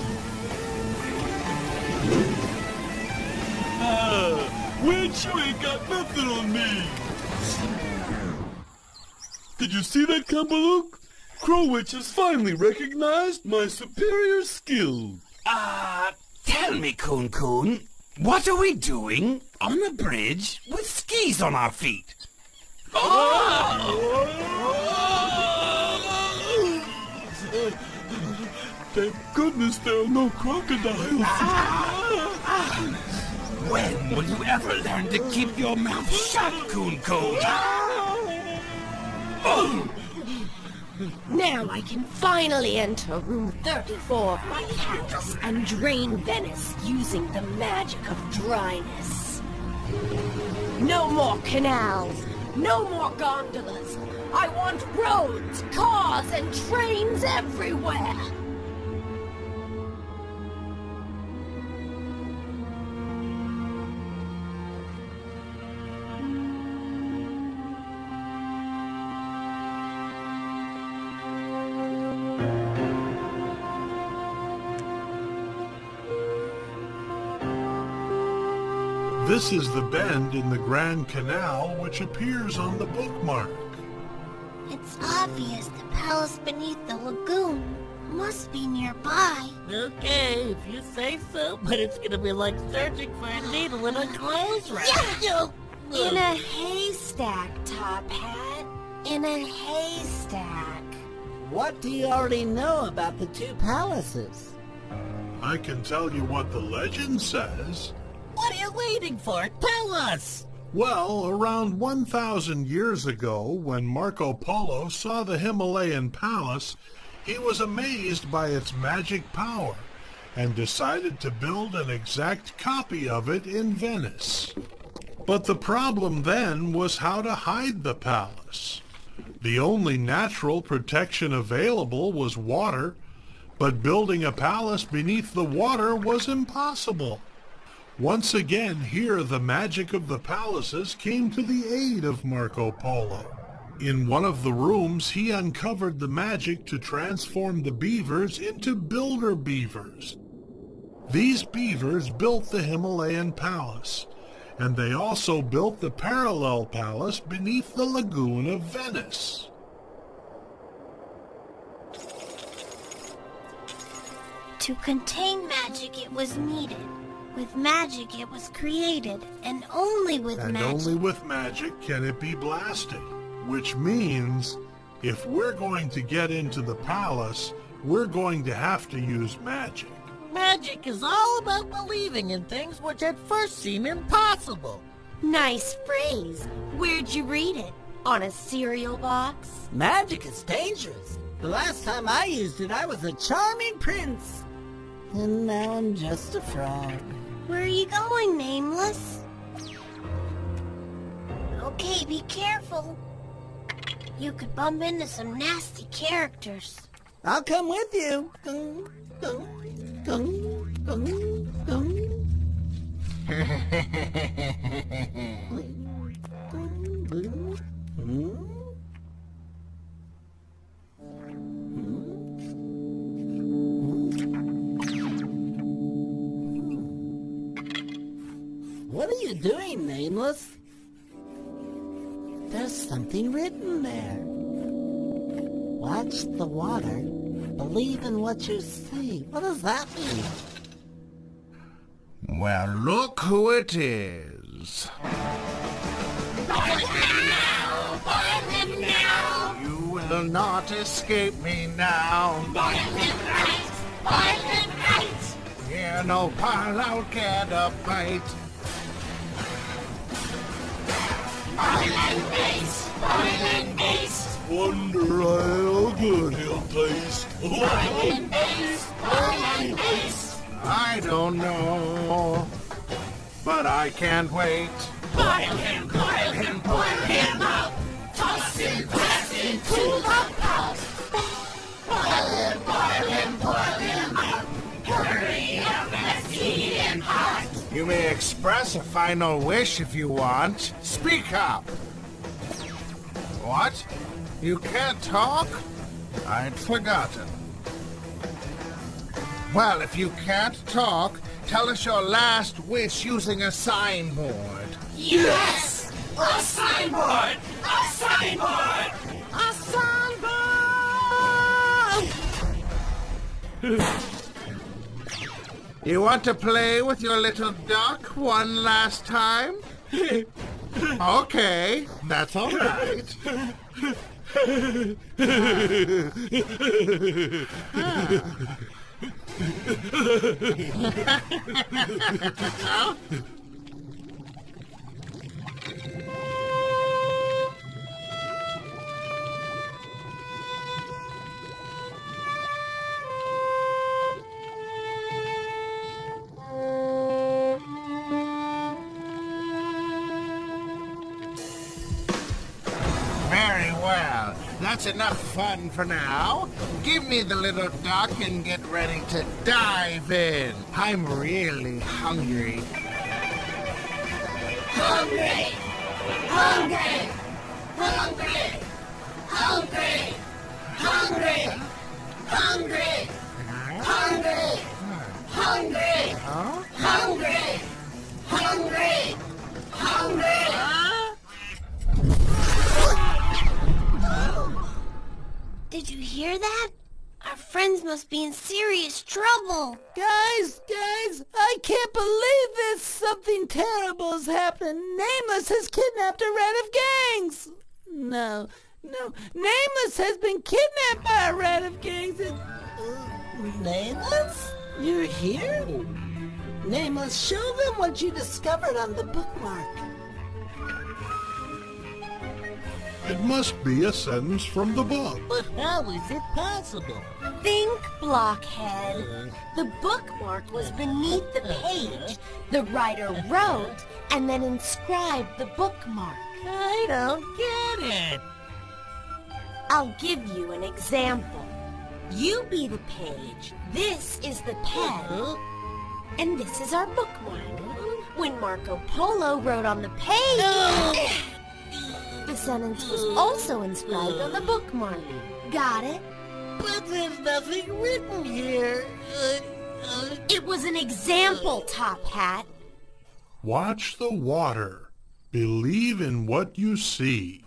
Witch, you ain't got nothing on me. Did you see that, Kanbaluk? Crow Witch has finally recognized my superior skill. Tell me, Coon-Coon, what are we doing on the bridge with skis on our feet? Thank goodness there are no crocodiles. When will you ever learn to keep your mouth shut, Coon-Coon? Now I can finally enter room 34 of my cactus and drain Venice using the magic of dryness. No more canals, no more gondolas. I want roads, cars, and trains everywhere. This is the bend in the Grand Canal which appears on the bookmark. It's obvious the palace beneath the lagoon must be nearby. Okay, if you say so, but it's gonna be like searching for a needle in a clothes rack. Yeah. In a haystack, Top Hat. In a haystack. What do you already know about the two palaces? I can tell you what the legend says. What are you waiting for? Tell us! Well, around 1,000 years ago, when Marco Polo saw the Himalayan palace, he was amazed by its magic power and decided to build an exact copy of it in Venice. But the problem then was how to hide the palace. The only natural protection available was water, but building a palace beneath the water was impossible. Once again, here the magic of the palaces came to the aid of Marco Polo. In one of the rooms, he uncovered the magic to transform the beavers into builder beavers. These beavers built the Himalayan palace, and they also built the parallel palace beneath the lagoon of Venice. To contain magic, it was needed. With magic it was created, and only with magic... And only with magic can it be blasted. Which means, if we're going to get into the palace, we're going to have to use magic. Magic is all about believing in things which at first seem impossible. Nice phrase. Where'd you read it? On a cereal box? Magic is dangerous. The last time I used it, I was a charming prince. And now I'm just a frog. Where are you going, Nameless? Okay, be careful. You could bump into some nasty characters. I'll come with you. What are you doing, Nameless? There's something written there. Watch the water. Believe in what you see. What does that mean? Well, look who it is. Boil him now! You will not escape me now. Boil him right! Yeah, no parlour can a bite. Boiling beast! Wonder how good he'll taste. Boiling beast! I don't know, but I can't wait. Boil him up! Toss him, press him to the pot! Boil him up! Hurry up, let's eat him hot! You may express a final wish if you want. Speak up! What? You can't talk? I'd forgotten. Well, if you can't talk, Tell us your last wish using a signboard. Yes! A signboard! A signboard! A signboard! You want to play with your little duck one last time? Okay, that's all right. Very well. That's enough fun for now. Give me the little duck and get ready to dive in. I'm really hungry. Hungry! Hungry! Hungry! Hungry! Hungry! Hungry! Hungry! Hungry! Hungry! Hungry! Hungry! Did you hear that? Our friends must be in serious trouble. Guys, I can't believe this. Something terrible has happened. Nameless has kidnapped a rat of gangs. No. Nameless has been kidnapped by a rat of gangs. And... Nameless? You're here? Nameless, show them what you discovered on the bookmark. It must be a sentence from the book. But how is it possible? Think, blockhead. The bookmark was beneath the page. The writer wrote and then inscribed the bookmark. I don't get it. I'll give you an example. You be the page, this is the pen, and this is our bookmark. When Marco Polo wrote on the page... No. The sentence was also inscribed on the bookmark. Got it? But there's nothing written here. It was an example, Top Hat. Watch the water. Believe in what you see.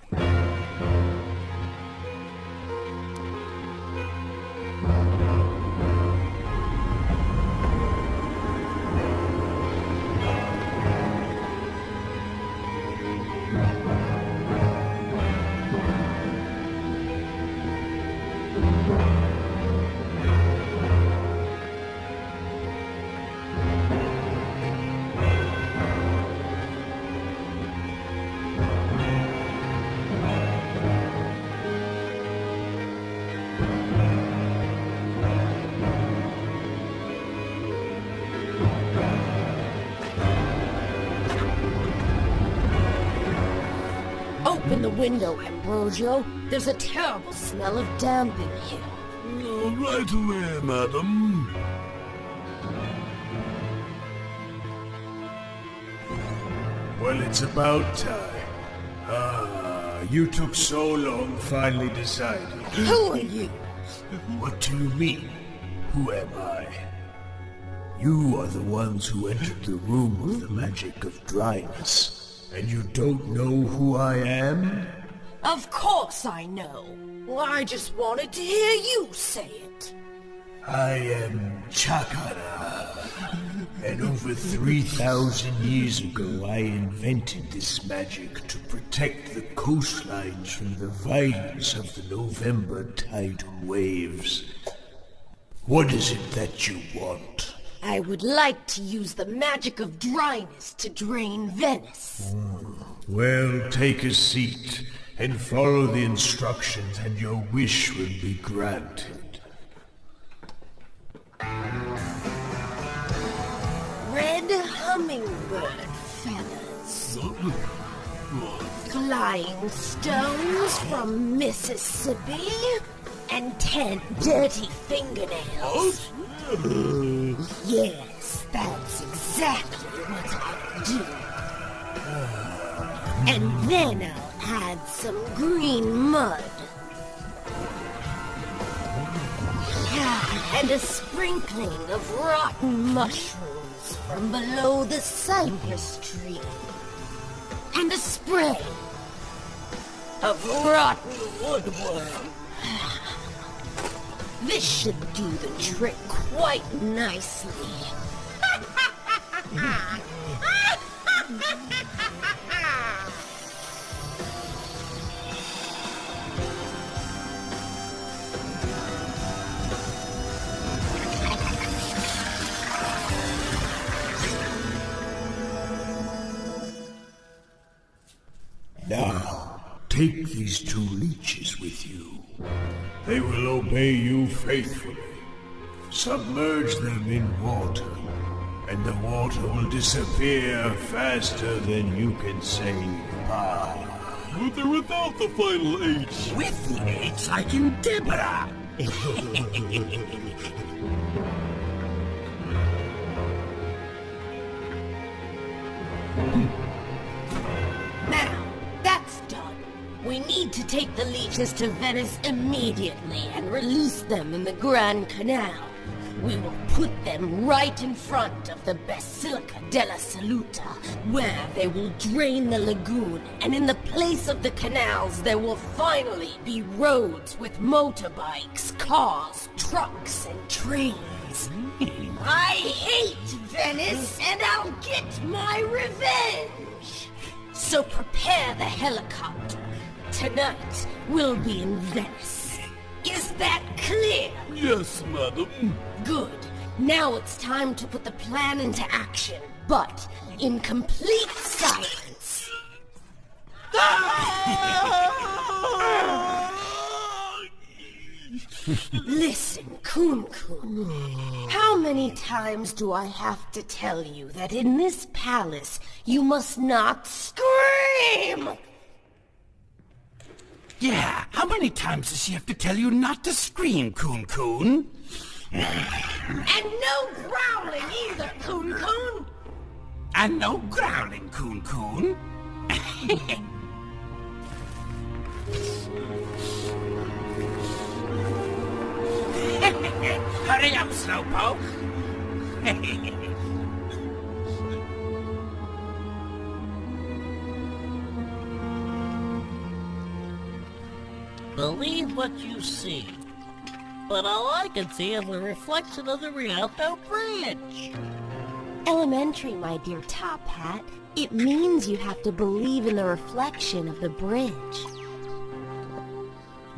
Open the window, Ambrosio. There's a terrible smell of damp in here. Right away, madam. Well, it's about time. You took so long finally deciding. Who are you? What do you mean? Who am I? You are the ones who entered the room with the magic of dryness. And you don't know who I am? Of course I know. I just wanted to hear you say it. I am Chakara. And over 3,000 years ago, I invented this magic to protect the coastlines from the violence of the November tidal waves. What is it that you want? I would like to use the magic of dryness to drain Venice. Well, take a seat and follow the instructions and your wish will be granted. Red hummingbird feathers. Flying stones from Mississippi. And 10 dirty fingernails. Yes, that's exactly what I'll do. And then I'll add some green mud. And a sprinkling of rotten mushrooms. from below the cypress tree, and a spray of rotten woodworm. This should do the trick quite nicely. Now, take these two leeches with you. They will obey you faithfully. Submerge them in water, and the water will disappear faster than you can say goodbye. With or without the final H? With the H, I can Deborah! Now, that's done. We need to take the leeches to Venice immediately and release them in the Grand Canal. We will put them right in front of the Basilica della Saluta, where they will drain the lagoon, and in the place of the canals there will finally be roads with motorbikes, cars, trucks, and trains. I hate Venice, and I'll get my revenge! So prepare the helicopter. Tonight, we'll be in Venice. Is that clear? Yes, madam. Good. Now it's time to put the plan into action, but in complete silence. Listen, Coon-Coon. How many times do I have to tell you that in this palace you must not scream? Yeah, how many times does she have to tell you not to scream, Coon-Coon? And no growling either, Coon-Coon! And no growling, Coon-Coon! Hurry up, Slowpoke! Believe what you see, but all I can see is a reflection of the Rialto Bridge. Elementary, my dear Top Hat. It means you have to believe in the reflection of the bridge.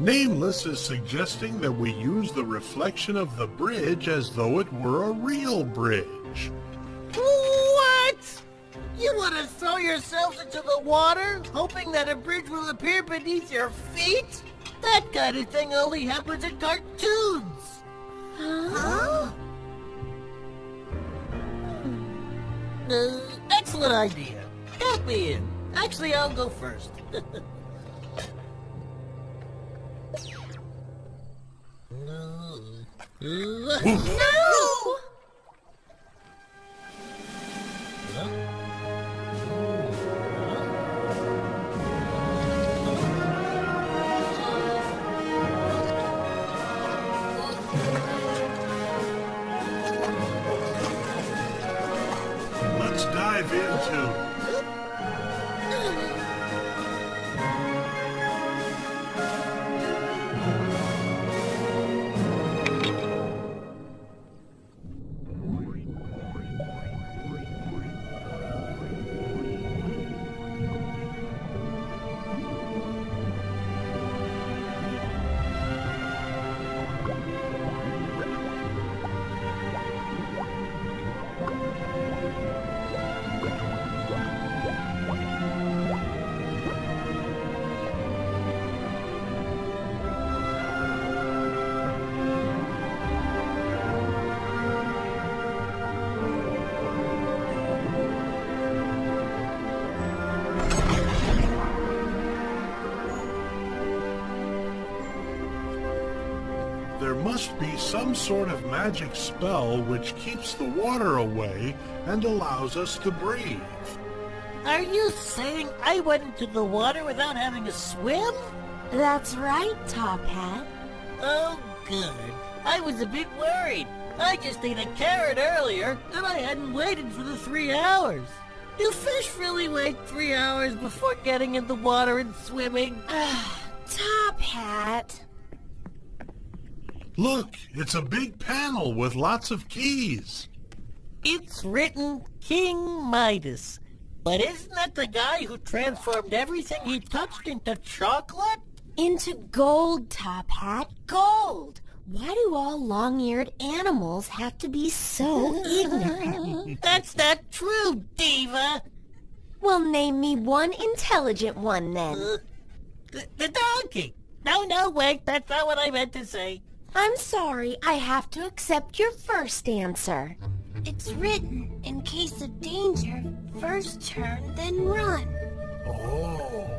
Nameless is suggesting that we use the reflection of the bridge as though it were a real bridge. What? You want to throw yourselves into the water, hoping that a bridge will appear beneath your feet? That kind of thing only happens in cartoons! Huh? Excellent idea. Count me in. Actually, I'll go first. No! There must be some sort of magic spell which keeps the water away and allows us to breathe. Are you saying I went into the water without having a swim? That's right, Top Hat. Oh, good. I was a bit worried. I just ate a carrot earlier, and I hadn't waited for the 3 hours. Do fish really wait 3 hours before getting in the water and swimming? Top Hat. Look, it's a big panel with lots of keys. It's written King Midas. But isn't that the guy who transformed everything he touched into chocolate? Into gold, Top Hat. Gold! Why do all long-eared animals have to be so ignorant? That's not true, Diva. Well, name me one intelligent one, then. The donkey. No, wait, that's not what I meant to say. I'm sorry, I have to accept your first answer. It's written, in case of danger, first turn, then run. Oh,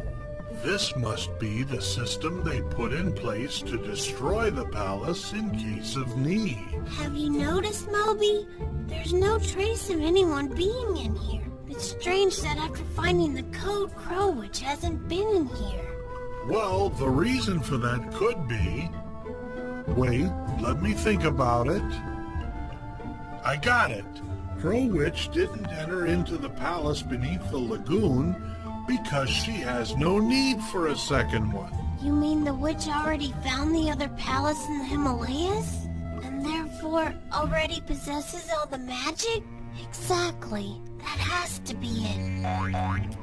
this must be the system they put in place to destroy the palace in case of need. Have you noticed, Moby? There's no trace of anyone being in here. It's strange that after finding the code, Crow Witch hasn't been in here. Well, the reason for that could be... Wait, let me think about it. I got it. Crow Witch didn't enter into the palace beneath the lagoon because she has no need for a second one. You mean the witch already found the other palace in the Himalayas? And therefore already possesses all the magic? Exactly. That has to be it.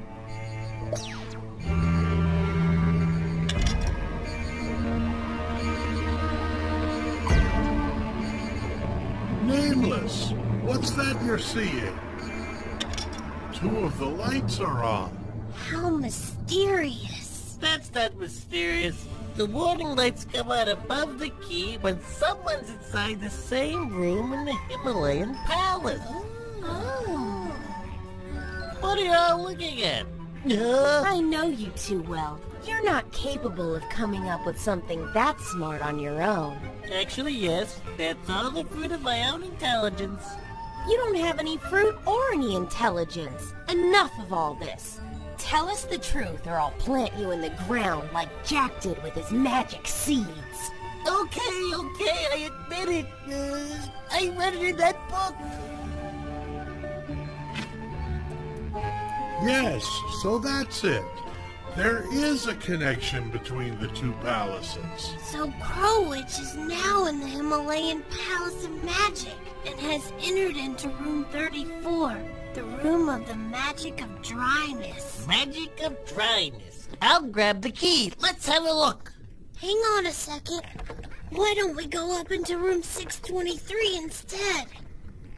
Nameless, what's that you're seeing? Two of the lights are on. How mysterious. That's not mysterious. The warning lights come out above the key when someone's inside the same room in the Himalayan palace. Oh. What are y'all looking at? I know you too well. You're not capable of coming up with something that smart on your own. Actually, yes. That's all the fruit of my own intelligence. You don't have any fruit or any intelligence. Enough of all this. Tell us the truth or I'll plant you in the ground like Jack did with his magic seeds. Okay, I admit it. I read it in that book. Yes, so that's it. There is a connection between the two palaces. So Crow Witch is now in the Himalayan Palace of Magic and has entered into room 34, the room of the magic of dryness. Magic of dryness. I'll grab the key. Let's have a look. Hang on a second. Why don't we go up into room 623 instead?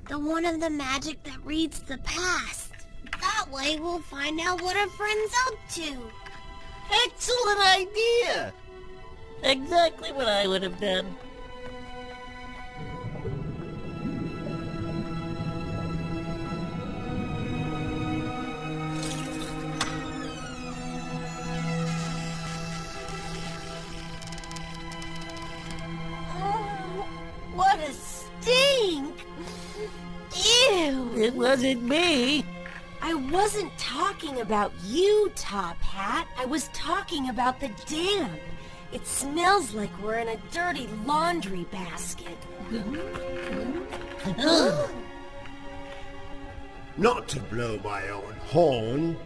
The one of the magic that reads the past. That way we'll find out what our friend's up to. Excellent idea! Exactly what I would have done. Oh, what a stink! Ew! It wasn't me! I wasn't talking about you, Top Hat. I was talking about the dam. It smells like we're in a dirty laundry basket. Not to blow my own horn,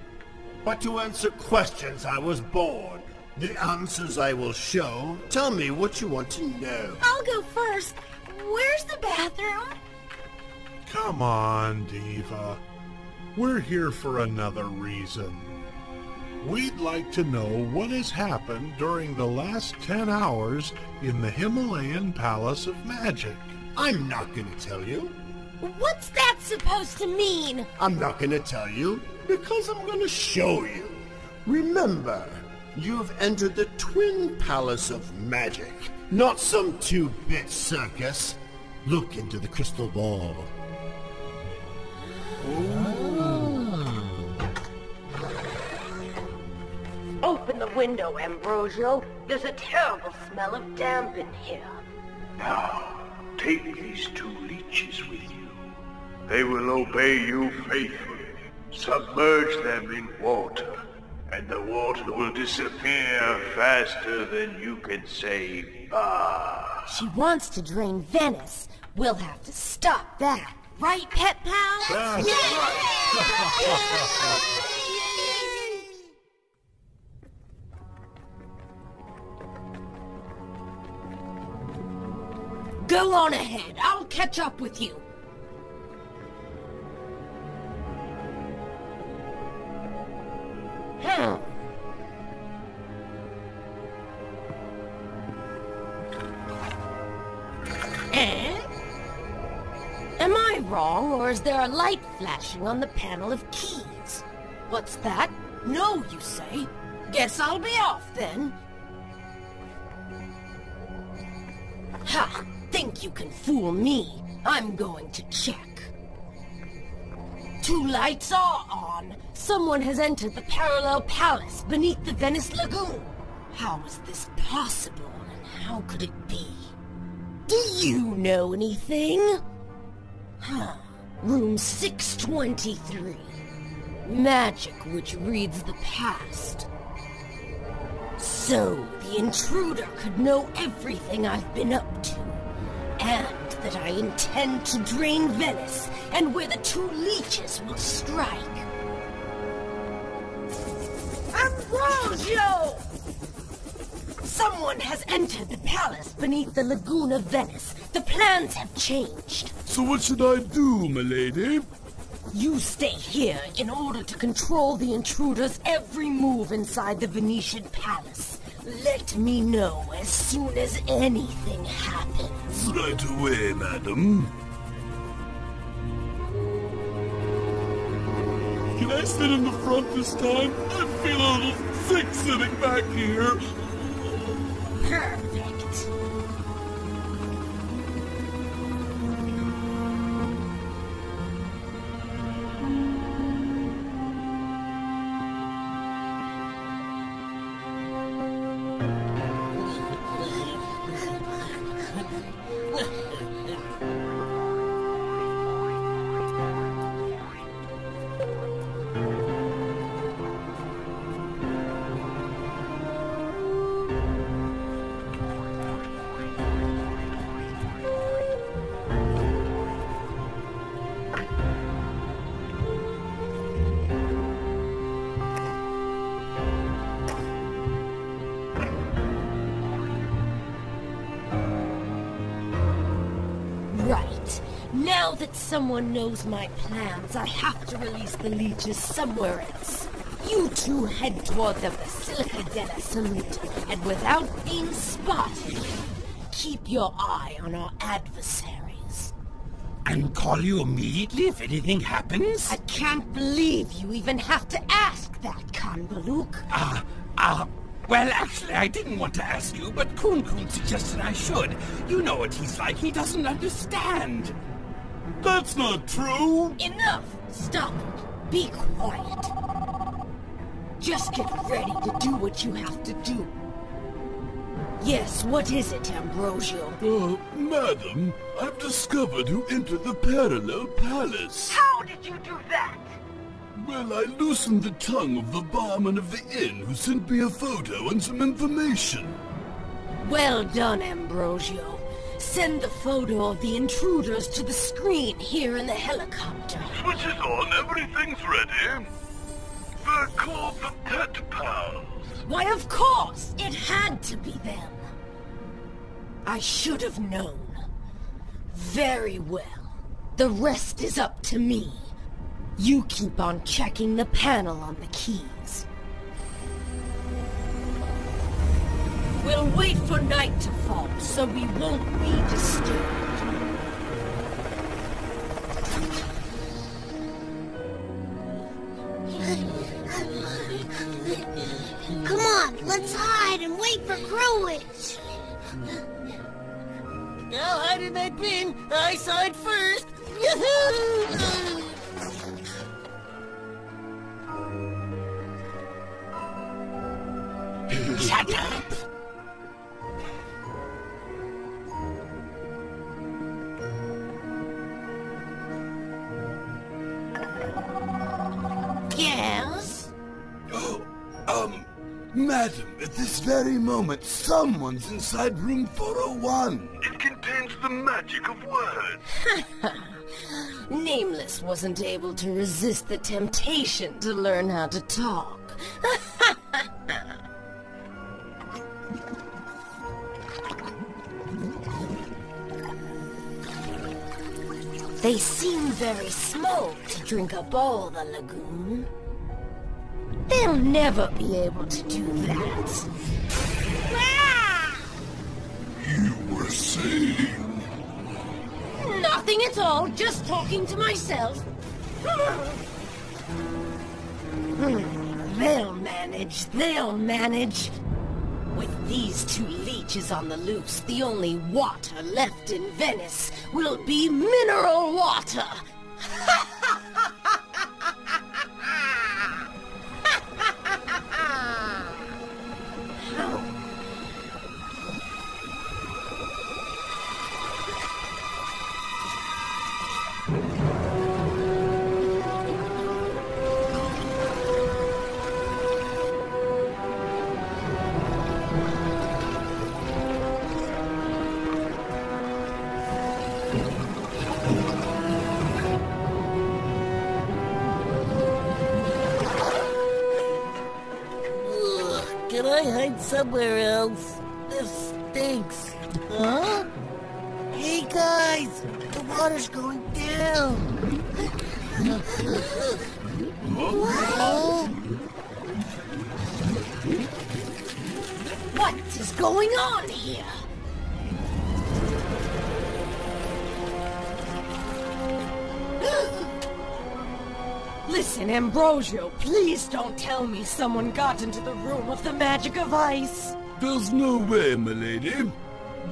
but to answer questions I was born. The answers I will show. Tell me what you want to know. I'll go first. Where's the bathroom? Come on, Diva. We're here for another reason. We'd like to know what has happened during the last 10 hours in the Himalayan Palace of Magic. I'm not gonna tell you. What's that supposed to mean? I'm not gonna tell you because I'm gonna show you. Remember, you've entered the Twin Palace of Magic, not some two-bit circus. Look into the crystal ball. Open the window, Ambrosio. There's a terrible smell of damp in here. Now, take these two leeches with you. They will obey you faithfully. Submerge them in water, and the water will disappear faster than you can say, bah. She wants to drain Venice. We'll have to stop that. Right, Pet Pals? That's right. Go on ahead. I'll catch up with you. And? Am I wrong, or is there a light flashing on the panel of keys? What's that? No, you say? Guess I'll be off, then. Ha! Think you can fool me? I'm going to check. Two lights are on. Someone has entered the parallel palace beneath the Venice Lagoon. How is this possible, and how could it be? Do you know anything? Huh. Room 623. Magic which reads the past. So, the intruder could know everything I've been up to. And that I intend to drain Venice, and where the two leeches will strike. Ambrosio! Someone has entered the palace beneath the Lagoon of Venice. The plans have changed. So what should I do, milady? You stay here in order to control the intruder's every move inside the Venetian palace. Let me know as soon as anything happens. Right away, madam. Can I sit in the front this time? I feel a little sick sitting back here. Perfect. Now that someone knows my plans, I have to release the leeches somewhere else. You two head toward the Basilica della Saluta, and without being spotted, keep your eye on our adversaries. And call you immediately if anything happens? I can't believe you even have to ask that, Kanbaluk. Well, actually, I didn't want to ask you, but Coon-Coon suggested I should. You know what he's like. He doesn't understand. That's not true! Enough! Stop it! Be quiet! Just get ready to do what you have to do. Yes, what is it, Ambrosio? Madam, I've discovered who entered the parallel palace. How did you do that? Well, I loosened the tongue of the barman of the inn who sent me a photo and some information. Well done, Ambrosio. Send the photo of the intruders to the screen here in the helicopter. Switch is on, everything's ready. They're called the Pet Pals. Why, of course! It had to be them. I should have known. Very well. The rest is up to me. You keep on checking the panel on the keys. We'll wait for night to fall, so we won't be disturbed. Come on, let's hide and wait for Crow Witch. Now hide in that bin. I saw it first. Yahoo! Shut up! Madam, at this very moment, someone's inside room 401. It contains the magic of words. Nameless wasn't able to resist the temptation to learn how to talk. They seem very small to drink up all the lagoon. They'll never be able to do that. Ah! You were saying... Nothing at all, just talking to myself. They'll manage. With these two leeches on the loose, the only water left in Venice will be mineral water. Somewhere else. This stinks. Huh? Hey guys! The water's going down! What? What is going on here? Listen, Ambrosio, please don't tell me someone got into the room of the magic of ice. There's no way, milady.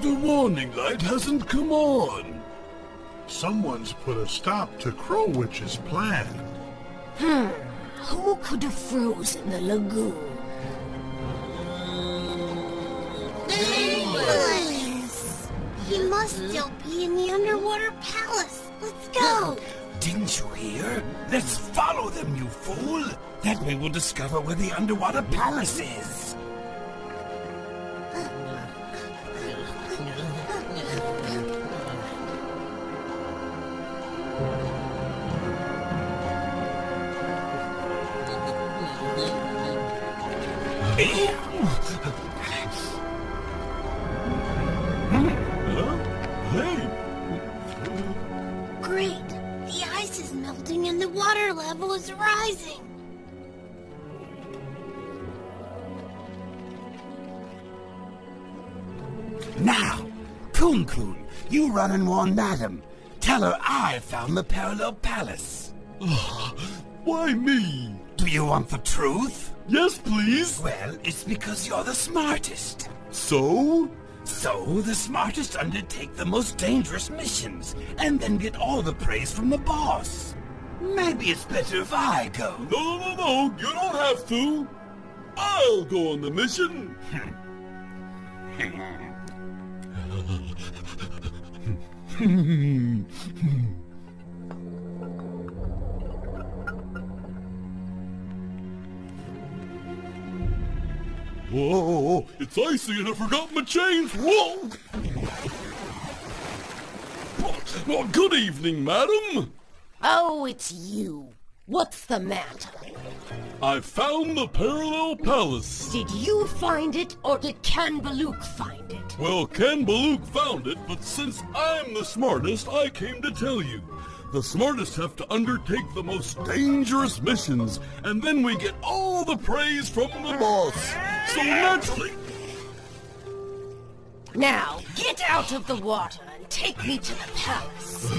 The warning light hasn't come on. Someone's put a stop to Crow Witch's plan. Who could have frozen the lagoon? Nameless! He must still be in the underwater palace. Let's go! Didn't you hear? Let's follow them, you fool! That way we'll discover where the underwater palace is! Coon-Coon, you run and warn Madam. Tell her I found the Parallel Palace. Why me? Do you want the truth? Yes, please. Well, it's because you're the smartest. So? So the smartest undertake the most dangerous missions, and then get all the praise from the boss. Maybe it's better if I go. No, you don't have to. I'll go on the mission. Whoa, it's icy and I forgot my chains. Whoa! Oh, good evening, madam. Oh, it's you. What's the matter? I found the Parallel Palace. Did you find it, or did Kanbaluk find it? Well, Kanbaluk found it, but since I'm the smartest, I came to tell you. The smartest have to undertake the most dangerous missions, and then we get all the praise from the boss. So naturally... Now, get out of the water and take me to the palace.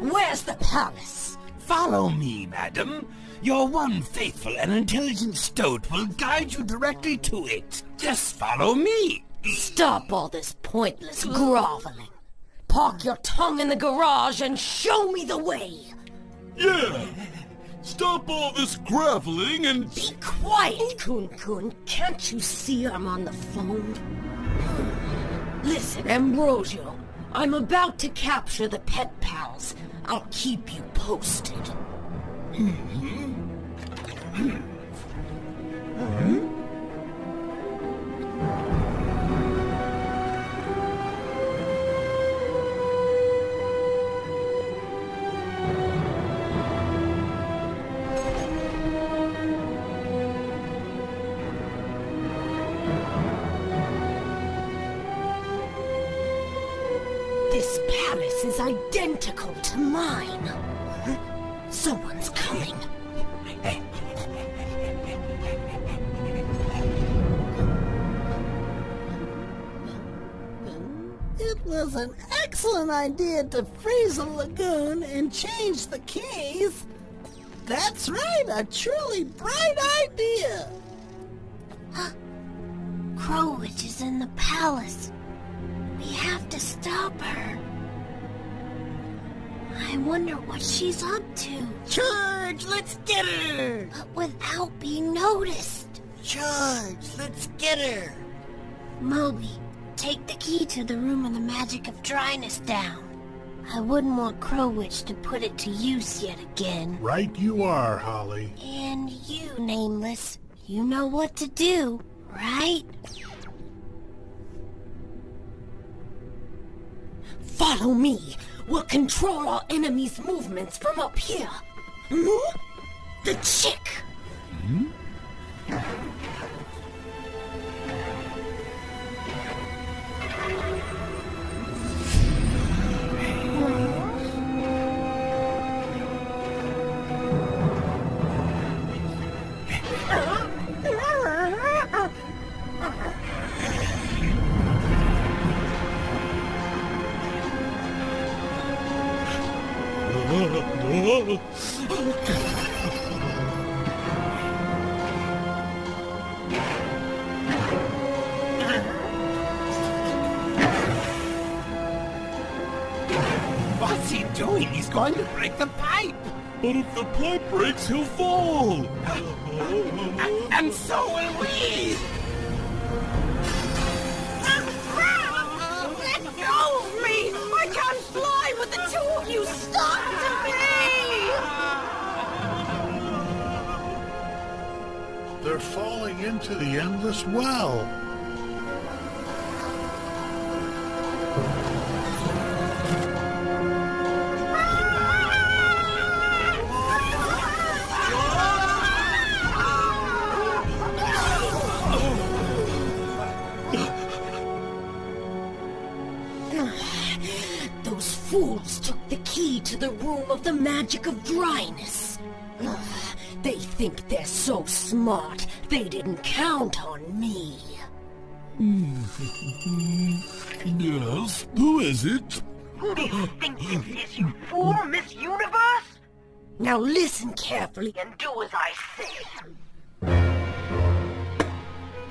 Where's the palace? Follow me, madam. Your one faithful and intelligent stoat will guide you directly to it. Just follow me. Stop all this pointless groveling. Park your tongue in the garage and show me the way. Yeah. Stop all this groveling and... Be quiet, Coon-Coon. Can't you see I'm on the phone? Listen, Ambrosio. I'm about to capture the Pet Pals. I'll keep you posted. This palace is identical to mine. Someone's coming. It was an excellent idea to freeze the lagoon and change the keys. That's right, a truly bright idea. Crow Witch is in the palace. We have to stop her. I wonder what she's up to. Charge! Let's get her! But without being noticed. Charge! Let's get her! Moby, take the key to the room of the magic of dryness down. I wouldn't want Crow Witch to put it to use yet again. Right you are, Holly. And you, Nameless, you know what to do, right? Follow me. We'll control our enemies' movements from up here. Hmm? The chick. Hmm? What's he doing? He's going to break the pipe! But if the pipe breaks, he'll fall! And so will we! Let go of me! I can't fly with the two of you stuck to me! They're falling into the endless well. The room of the magic of dryness. They think they're so smart, they didn't count on me. Yes, who is it? Who do you think this is, you fool, Miss Universe? Now listen carefully and do as I say.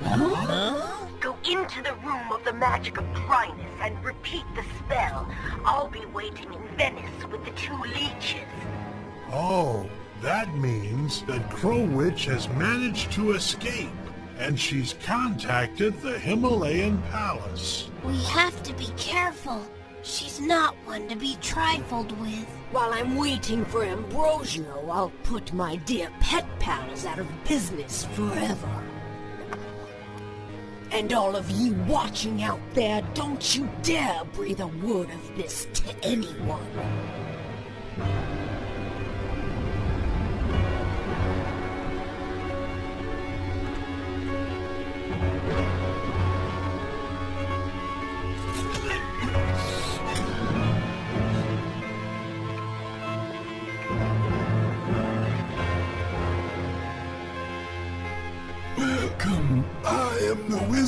Huh? Go into the room of the magic of dryness and repeat the spell. I'll be waiting in Venice with the two leeches. Oh, that means that Crow Witch has managed to escape, and she's contacted the Himalayan palace. We have to be careful. She's not one to be trifled with. While I'm waiting for Ambrosio, I'll put my dear Pet Pals out of business forever. And all of you watching out there, don't you dare breathe a word of this to anyone.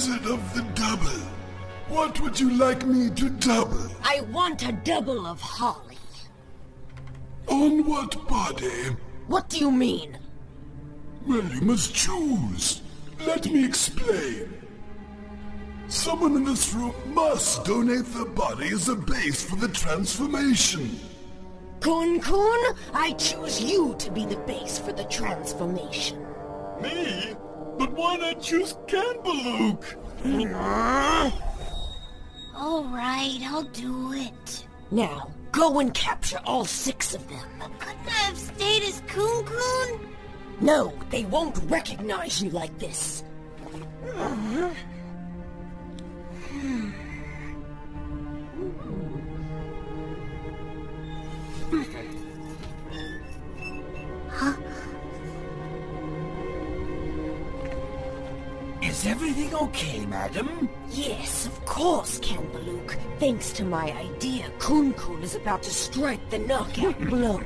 Of the double. What would you like me to double? I want a double of Holly. On what body? What do you mean? Well, you must choose. Let me explain. Someone in this room must donate their body as a base for the transformation. Coon-Coon, I choose you to be the base for the transformation. Me? But why not choose Kanbaluk? All right, I'll do it. Now, Go and capture all 6 of them. Couldn't I have stayed as Coon-Coon? No, they won't recognize you like this. Huh? Is everything okay, madam? Yes, of course, Kanbaluk. Thanks to my idea, Coon-Coon is about to strike the knockout blow.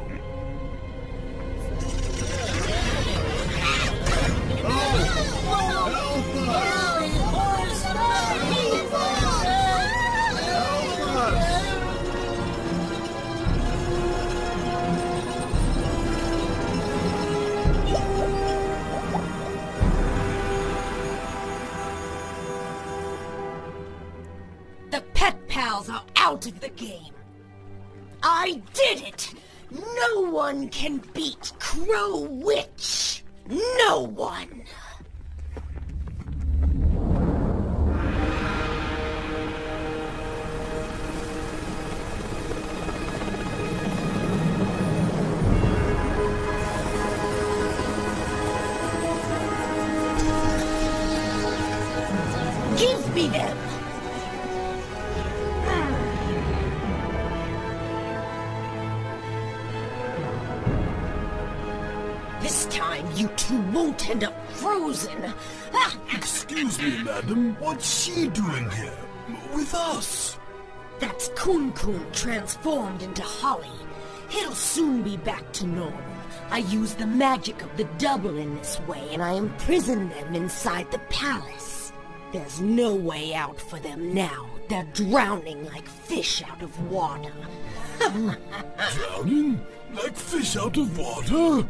The Pet Pals are out of the game. I did it! No one can beat Crow Witch! No one! Give me them! This time, you 2 won't end up frozen. Excuse me, madam. What's she doing here? With us? That's Coon-Coon transformed into Holly. He'll soon be back to normal. I use the magic of the double in this way, and I imprison them inside the palace. There's no way out for them now. They're drowning like fish out of water. Drowning? Like fish out of water?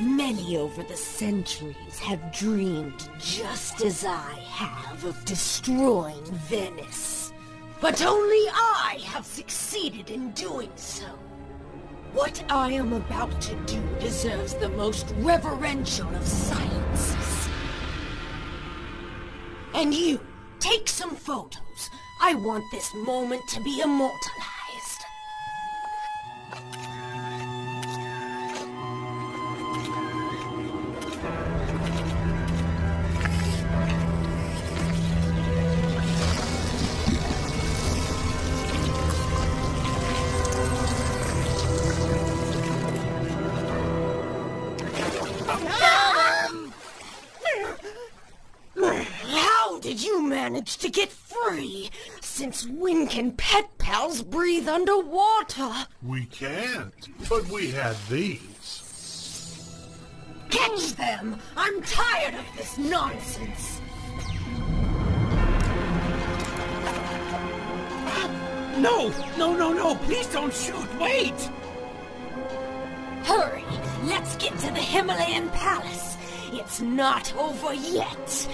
Many over the centuries have dreamed, just as I have, of destroying Venice. But only I have succeeded in doing so. What I am about to do deserves the most reverential of sciences. And you, take some photos. I want this moment to be immortalized. Managed to get free. Since when can Pet Pals breathe underwater? We can't, but we had these. Catch them! I'm tired of this nonsense! No, please don't shoot, wait! Hurry, let's get to the Himalayan palace. It's not over yet.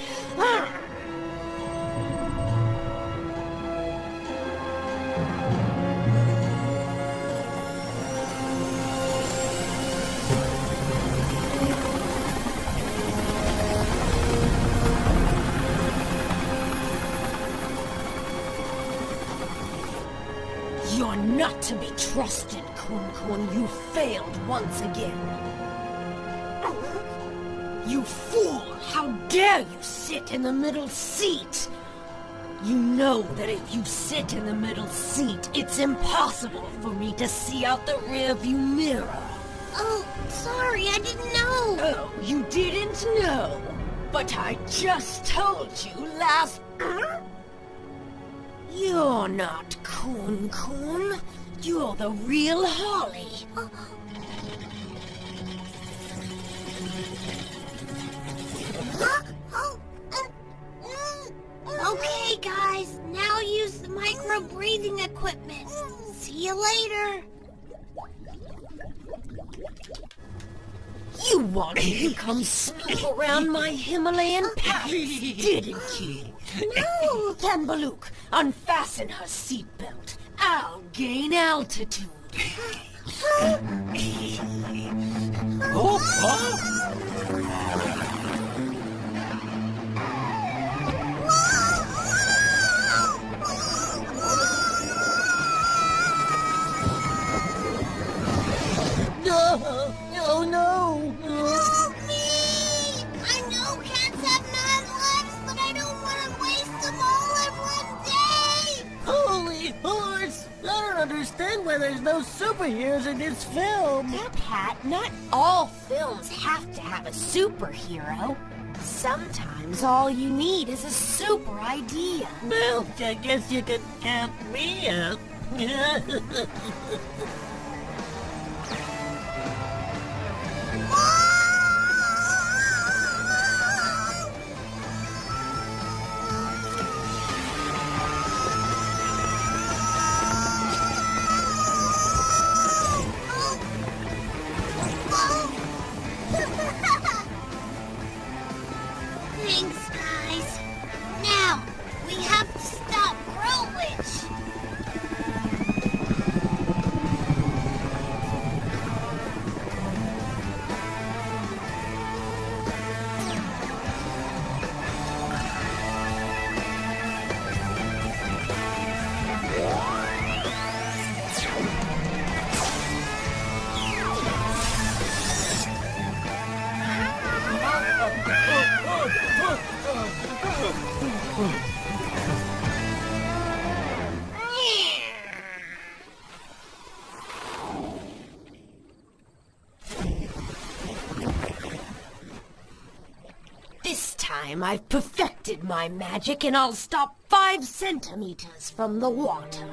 Not to be trusted, Coon-Coon. You failed once again. You fool! How dare you sit in the middle seat? You know that if you sit in the middle seat, it's impossible for me to see out the rearview mirror. Oh, sorry, I didn't know. Oh, you didn't know. But I just told you last... You're not Coon-Coon. You're the real Holly. Okay, guys. Now use the micro-breathing equipment. See you later. You wanted to come snoop around my Himalayan palace, didn't you? No! Kanbaluk, unfasten her seatbelt. I'll gain altitude. Superhero. Sometimes all you need is a super idea. Well, I guess you could count me out. I've perfected my magic and I'll stop 5 centimeters from the water.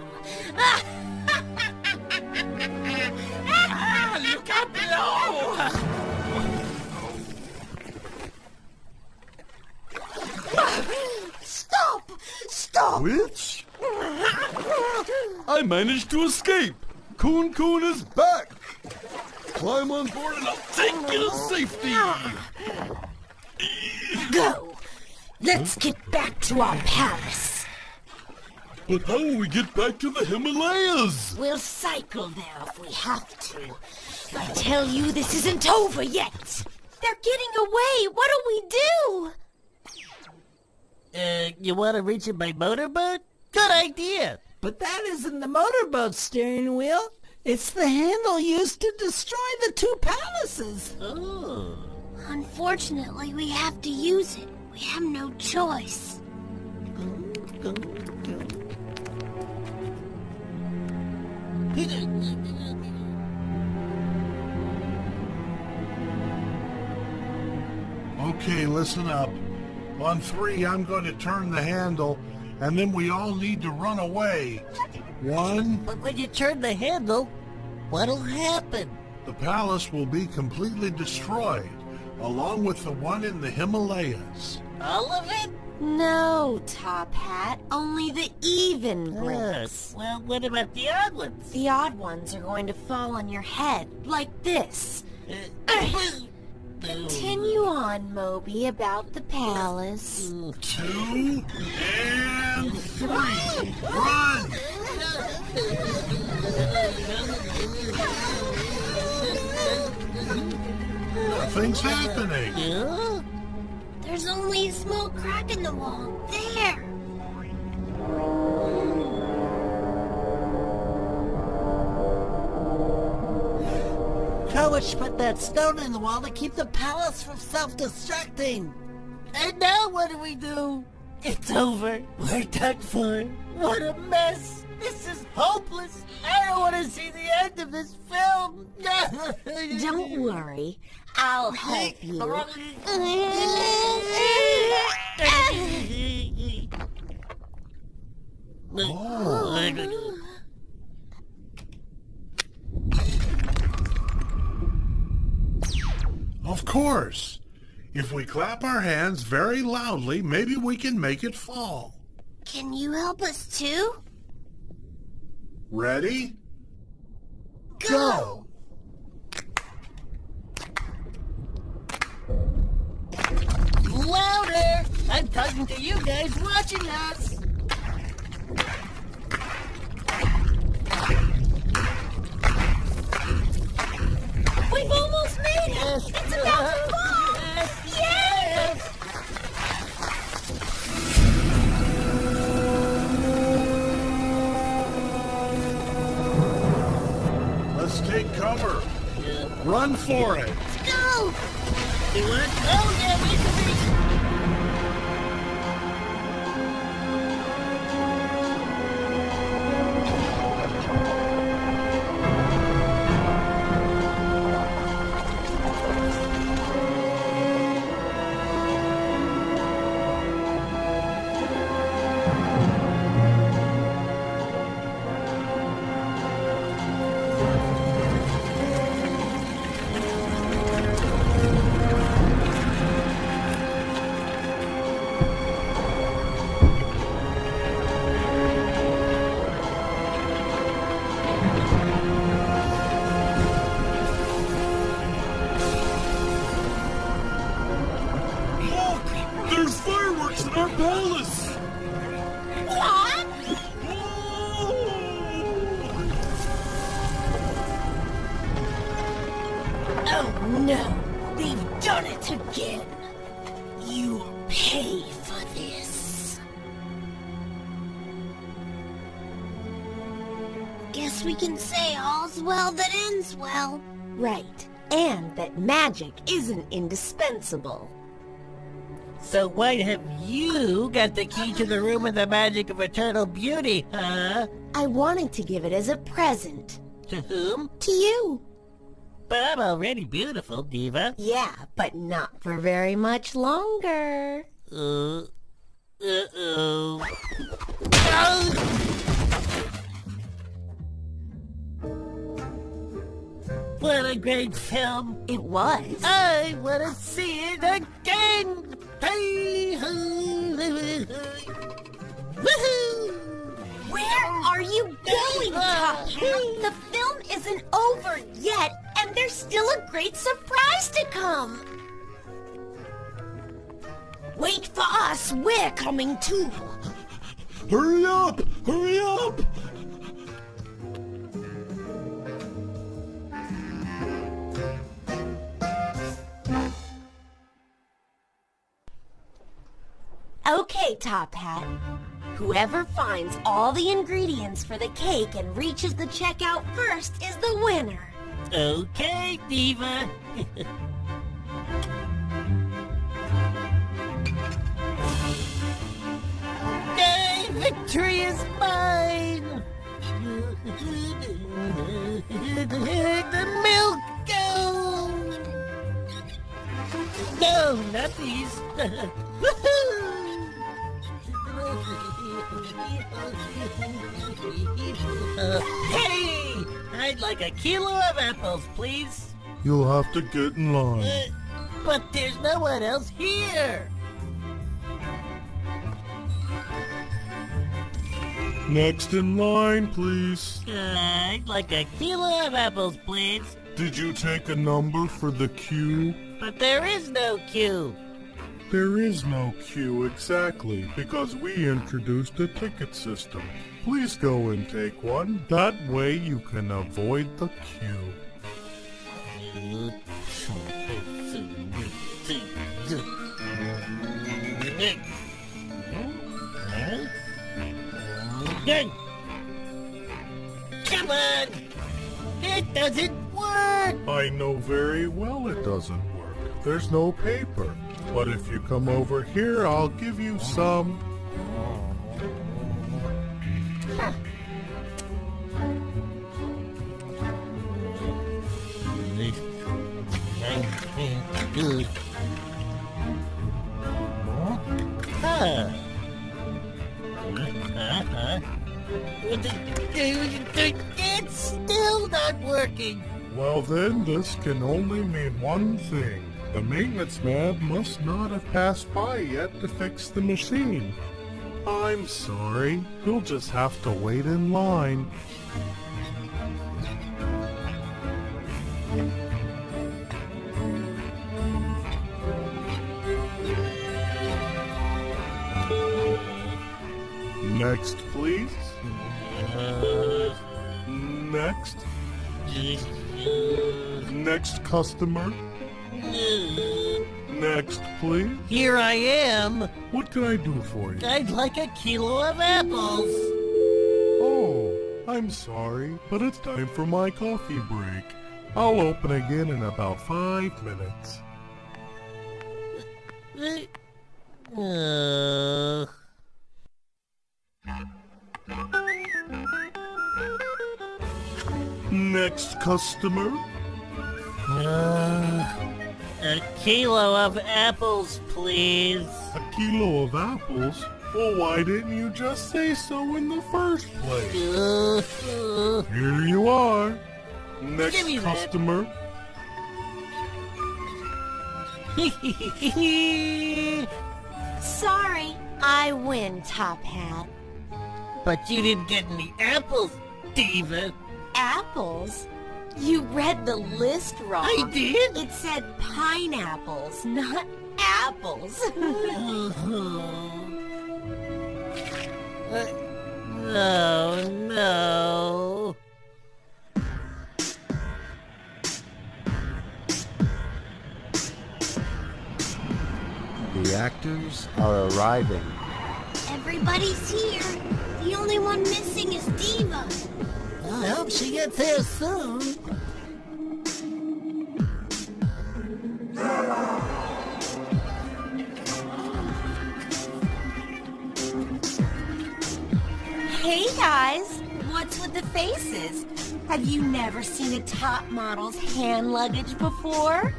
Look out below! Stop! Stop! Witch? I managed to escape! Coon-Coon is back! Climb on board and I'll take you to safety! Go! Let's get back to our Paris. But how will we get back to the Himalayas? We'll cycle there if we have to. I tell you, this isn't over yet. They're getting away. What do we do? You want to reach it by motorboat? Good idea. But that isn't the motorboat steering wheel. It's the handle used to destroy the 2 palaces. Oh. Unfortunately, we have to use it. We have no choice. Okay, listen up. On 3, I'm going to turn the handle, and then we all need to run away. 1... But when you turn the handle, what'll happen? The palace will be completely destroyed, along with the one in the Himalayas. All of it? No, Top Hat. Only the even bricks. Well, what about the odd ones? The odd ones are going to fall on your head, like this. Continue on, Moby, about the palace. 2 and 3. Run! Nothing's happening. Yeah? There's only a small crack in the wall. There! Coach put that stone in the wall to keep the palace from self-destructing. And now what do we do? It's over. We're done for. What a mess. This is hopeless. I don't want to see the end of this film. Don't worry. I'll help you. Oh. Of course. If we clap our hands very loudly, maybe we can make it fall. Can you help us too? Ready? Go! Louder! I'm talking to you guys watching us! Yes! It's about to fall! Yes! Yes! Yes! Let's take cover. Yeah. Run for it. Let's go! You want? Oh, yeah, we can reach it. Well, right, and that magic isn't indispensable. So why have you got the key to the room and the magic of eternal beauty, huh? I wanted to give it as a present. To whom? To you. But I'm already beautiful, Diva. Yeah, but not for very much longer. Uh-oh. Oh! What a great film. It was. I want to see it again. Woohoo! Where are you going, Top Hat? The film isn't over yet, and there's still a great surprise to come. Wait for us. We're coming too. Hurry up! Hurry up! Okay, Top Hat. Whoever finds all the ingredients for the cake and reaches the checkout first is the winner. Okay, Diva. Yay, victory is mine! The milk! Go! No, not these. Woohoo! Hey! I'd like a kilo of apples, please. You'll have to get in line. But there's no one else here. Next in line, please. I'd like a kilo of apples, please. Did you take a number for the queue? But there is no queue. There is no queue exactly, because we introduced a ticket system. Please go and take one. That way you can avoid the queue. Come on! It doesn't work! I know very well it doesn't work. There's no paper. But if you come over here, I'll give you some. Huh. It's still not working. Well then, this can only mean one thing. The maintenance man must not have passed by yet to fix the machine. I'm sorry, you'll just have to wait in line. Next, please. Next. Next customer. Next, please. Here I am. What can I do for you? I'd like a kilo of apples. Oh, I'm sorry, but it's time for my coffee break. I'll open again in about 5 minutes. Next customer. A kilo of apples, please. A kilo of apples? Well, why didn't you just say so in the first place? Here you are. Next customer. Sorry, I win, Top Hat. But you didn't get any apples, Diva. Apples? You read the list wrong. I did? It said pineapples, not apples. Oh, no. The actors are arriving. Everybody's here. The only one missing is Diva. I hope she gets here soon. Hey guys, what's with the faces? Have you never seen a top model's hand luggage before?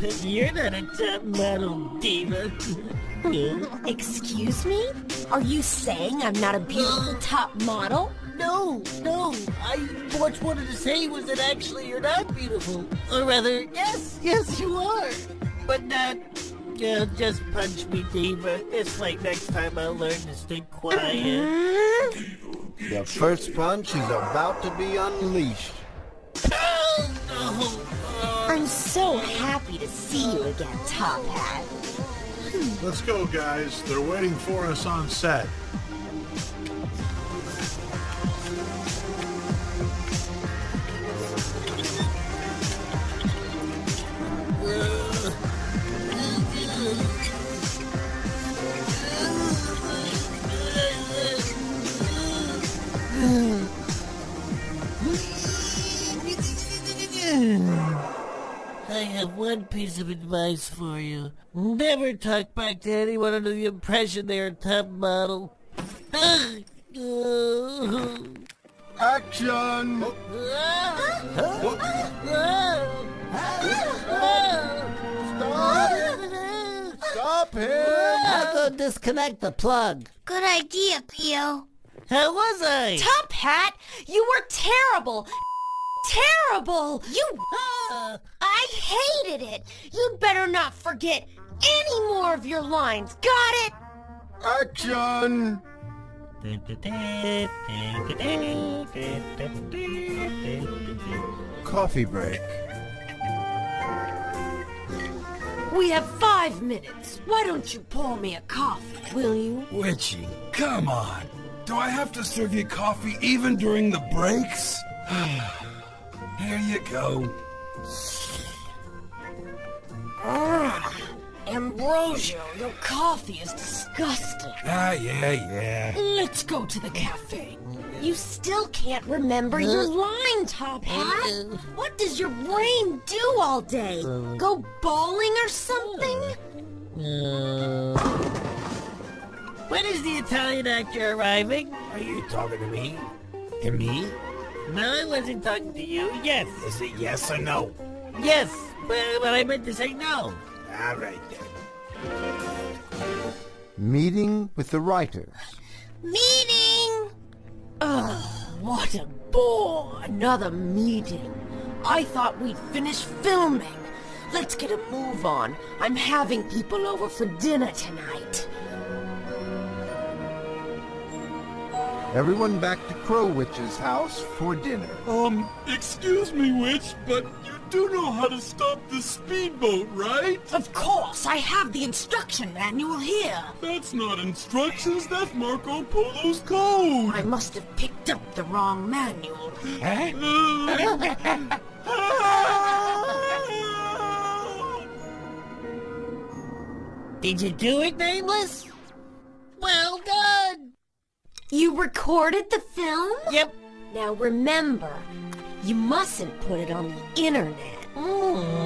But you're not a top model, Diva. Excuse me? Are you saying I'm not a beautiful top model? No, what I wanted to say was that actually you're not beautiful. Or rather, yes you are. But not, just punch me, Diva. It's like next time I'll learn to stay quiet. The first punch is about to be unleashed. Oh, no. I'm so happy to see you again, Top Hat. Let's go, guys. They're waiting for us on set. I have one piece of advice for you. Never talk back to anyone under the impression they are a top model. Action! Stop him! I'll go disconnect the plug. Good idea, Pio. How was I? Top Hat, you were terrible! Terrible! I hated it! You'd better not forget any more of your lines, got it? Action! Coffee break. We have 5 minutes. Why don't you pour me a coffee, will you? Witchy, come on. Do I have to serve you coffee even during the breaks? Here you go. Ambrosio, your coffee is disgusting. Yeah. Let's go to the cafe. You still can't remember your line, Top Hat. What does your brain do all day? Go bowling or something? When is the Italian actor arriving? Are you talking to me? To me? No, I wasn't talking to you. Yes. Is it yes or no? Yes, but I meant to say no. All right, then. Meeting with the writers. Meeting! Ugh, what a bore. Another meeting. I thought we'd finish filming. Let's get a move on. I'm having people over for dinner tonight. Everyone back to Crow Witch's house for dinner. Excuse me, Witch, but you do know how to stop the speedboat, right? Of course, I have the instruction manual here. That's not instructions, that's Marco Polo's code. I must have picked up the wrong manual. Did you do it, Nameless? Well done! You recorded the film? Yep. Now remember, you mustn't put it on the internet. Mm.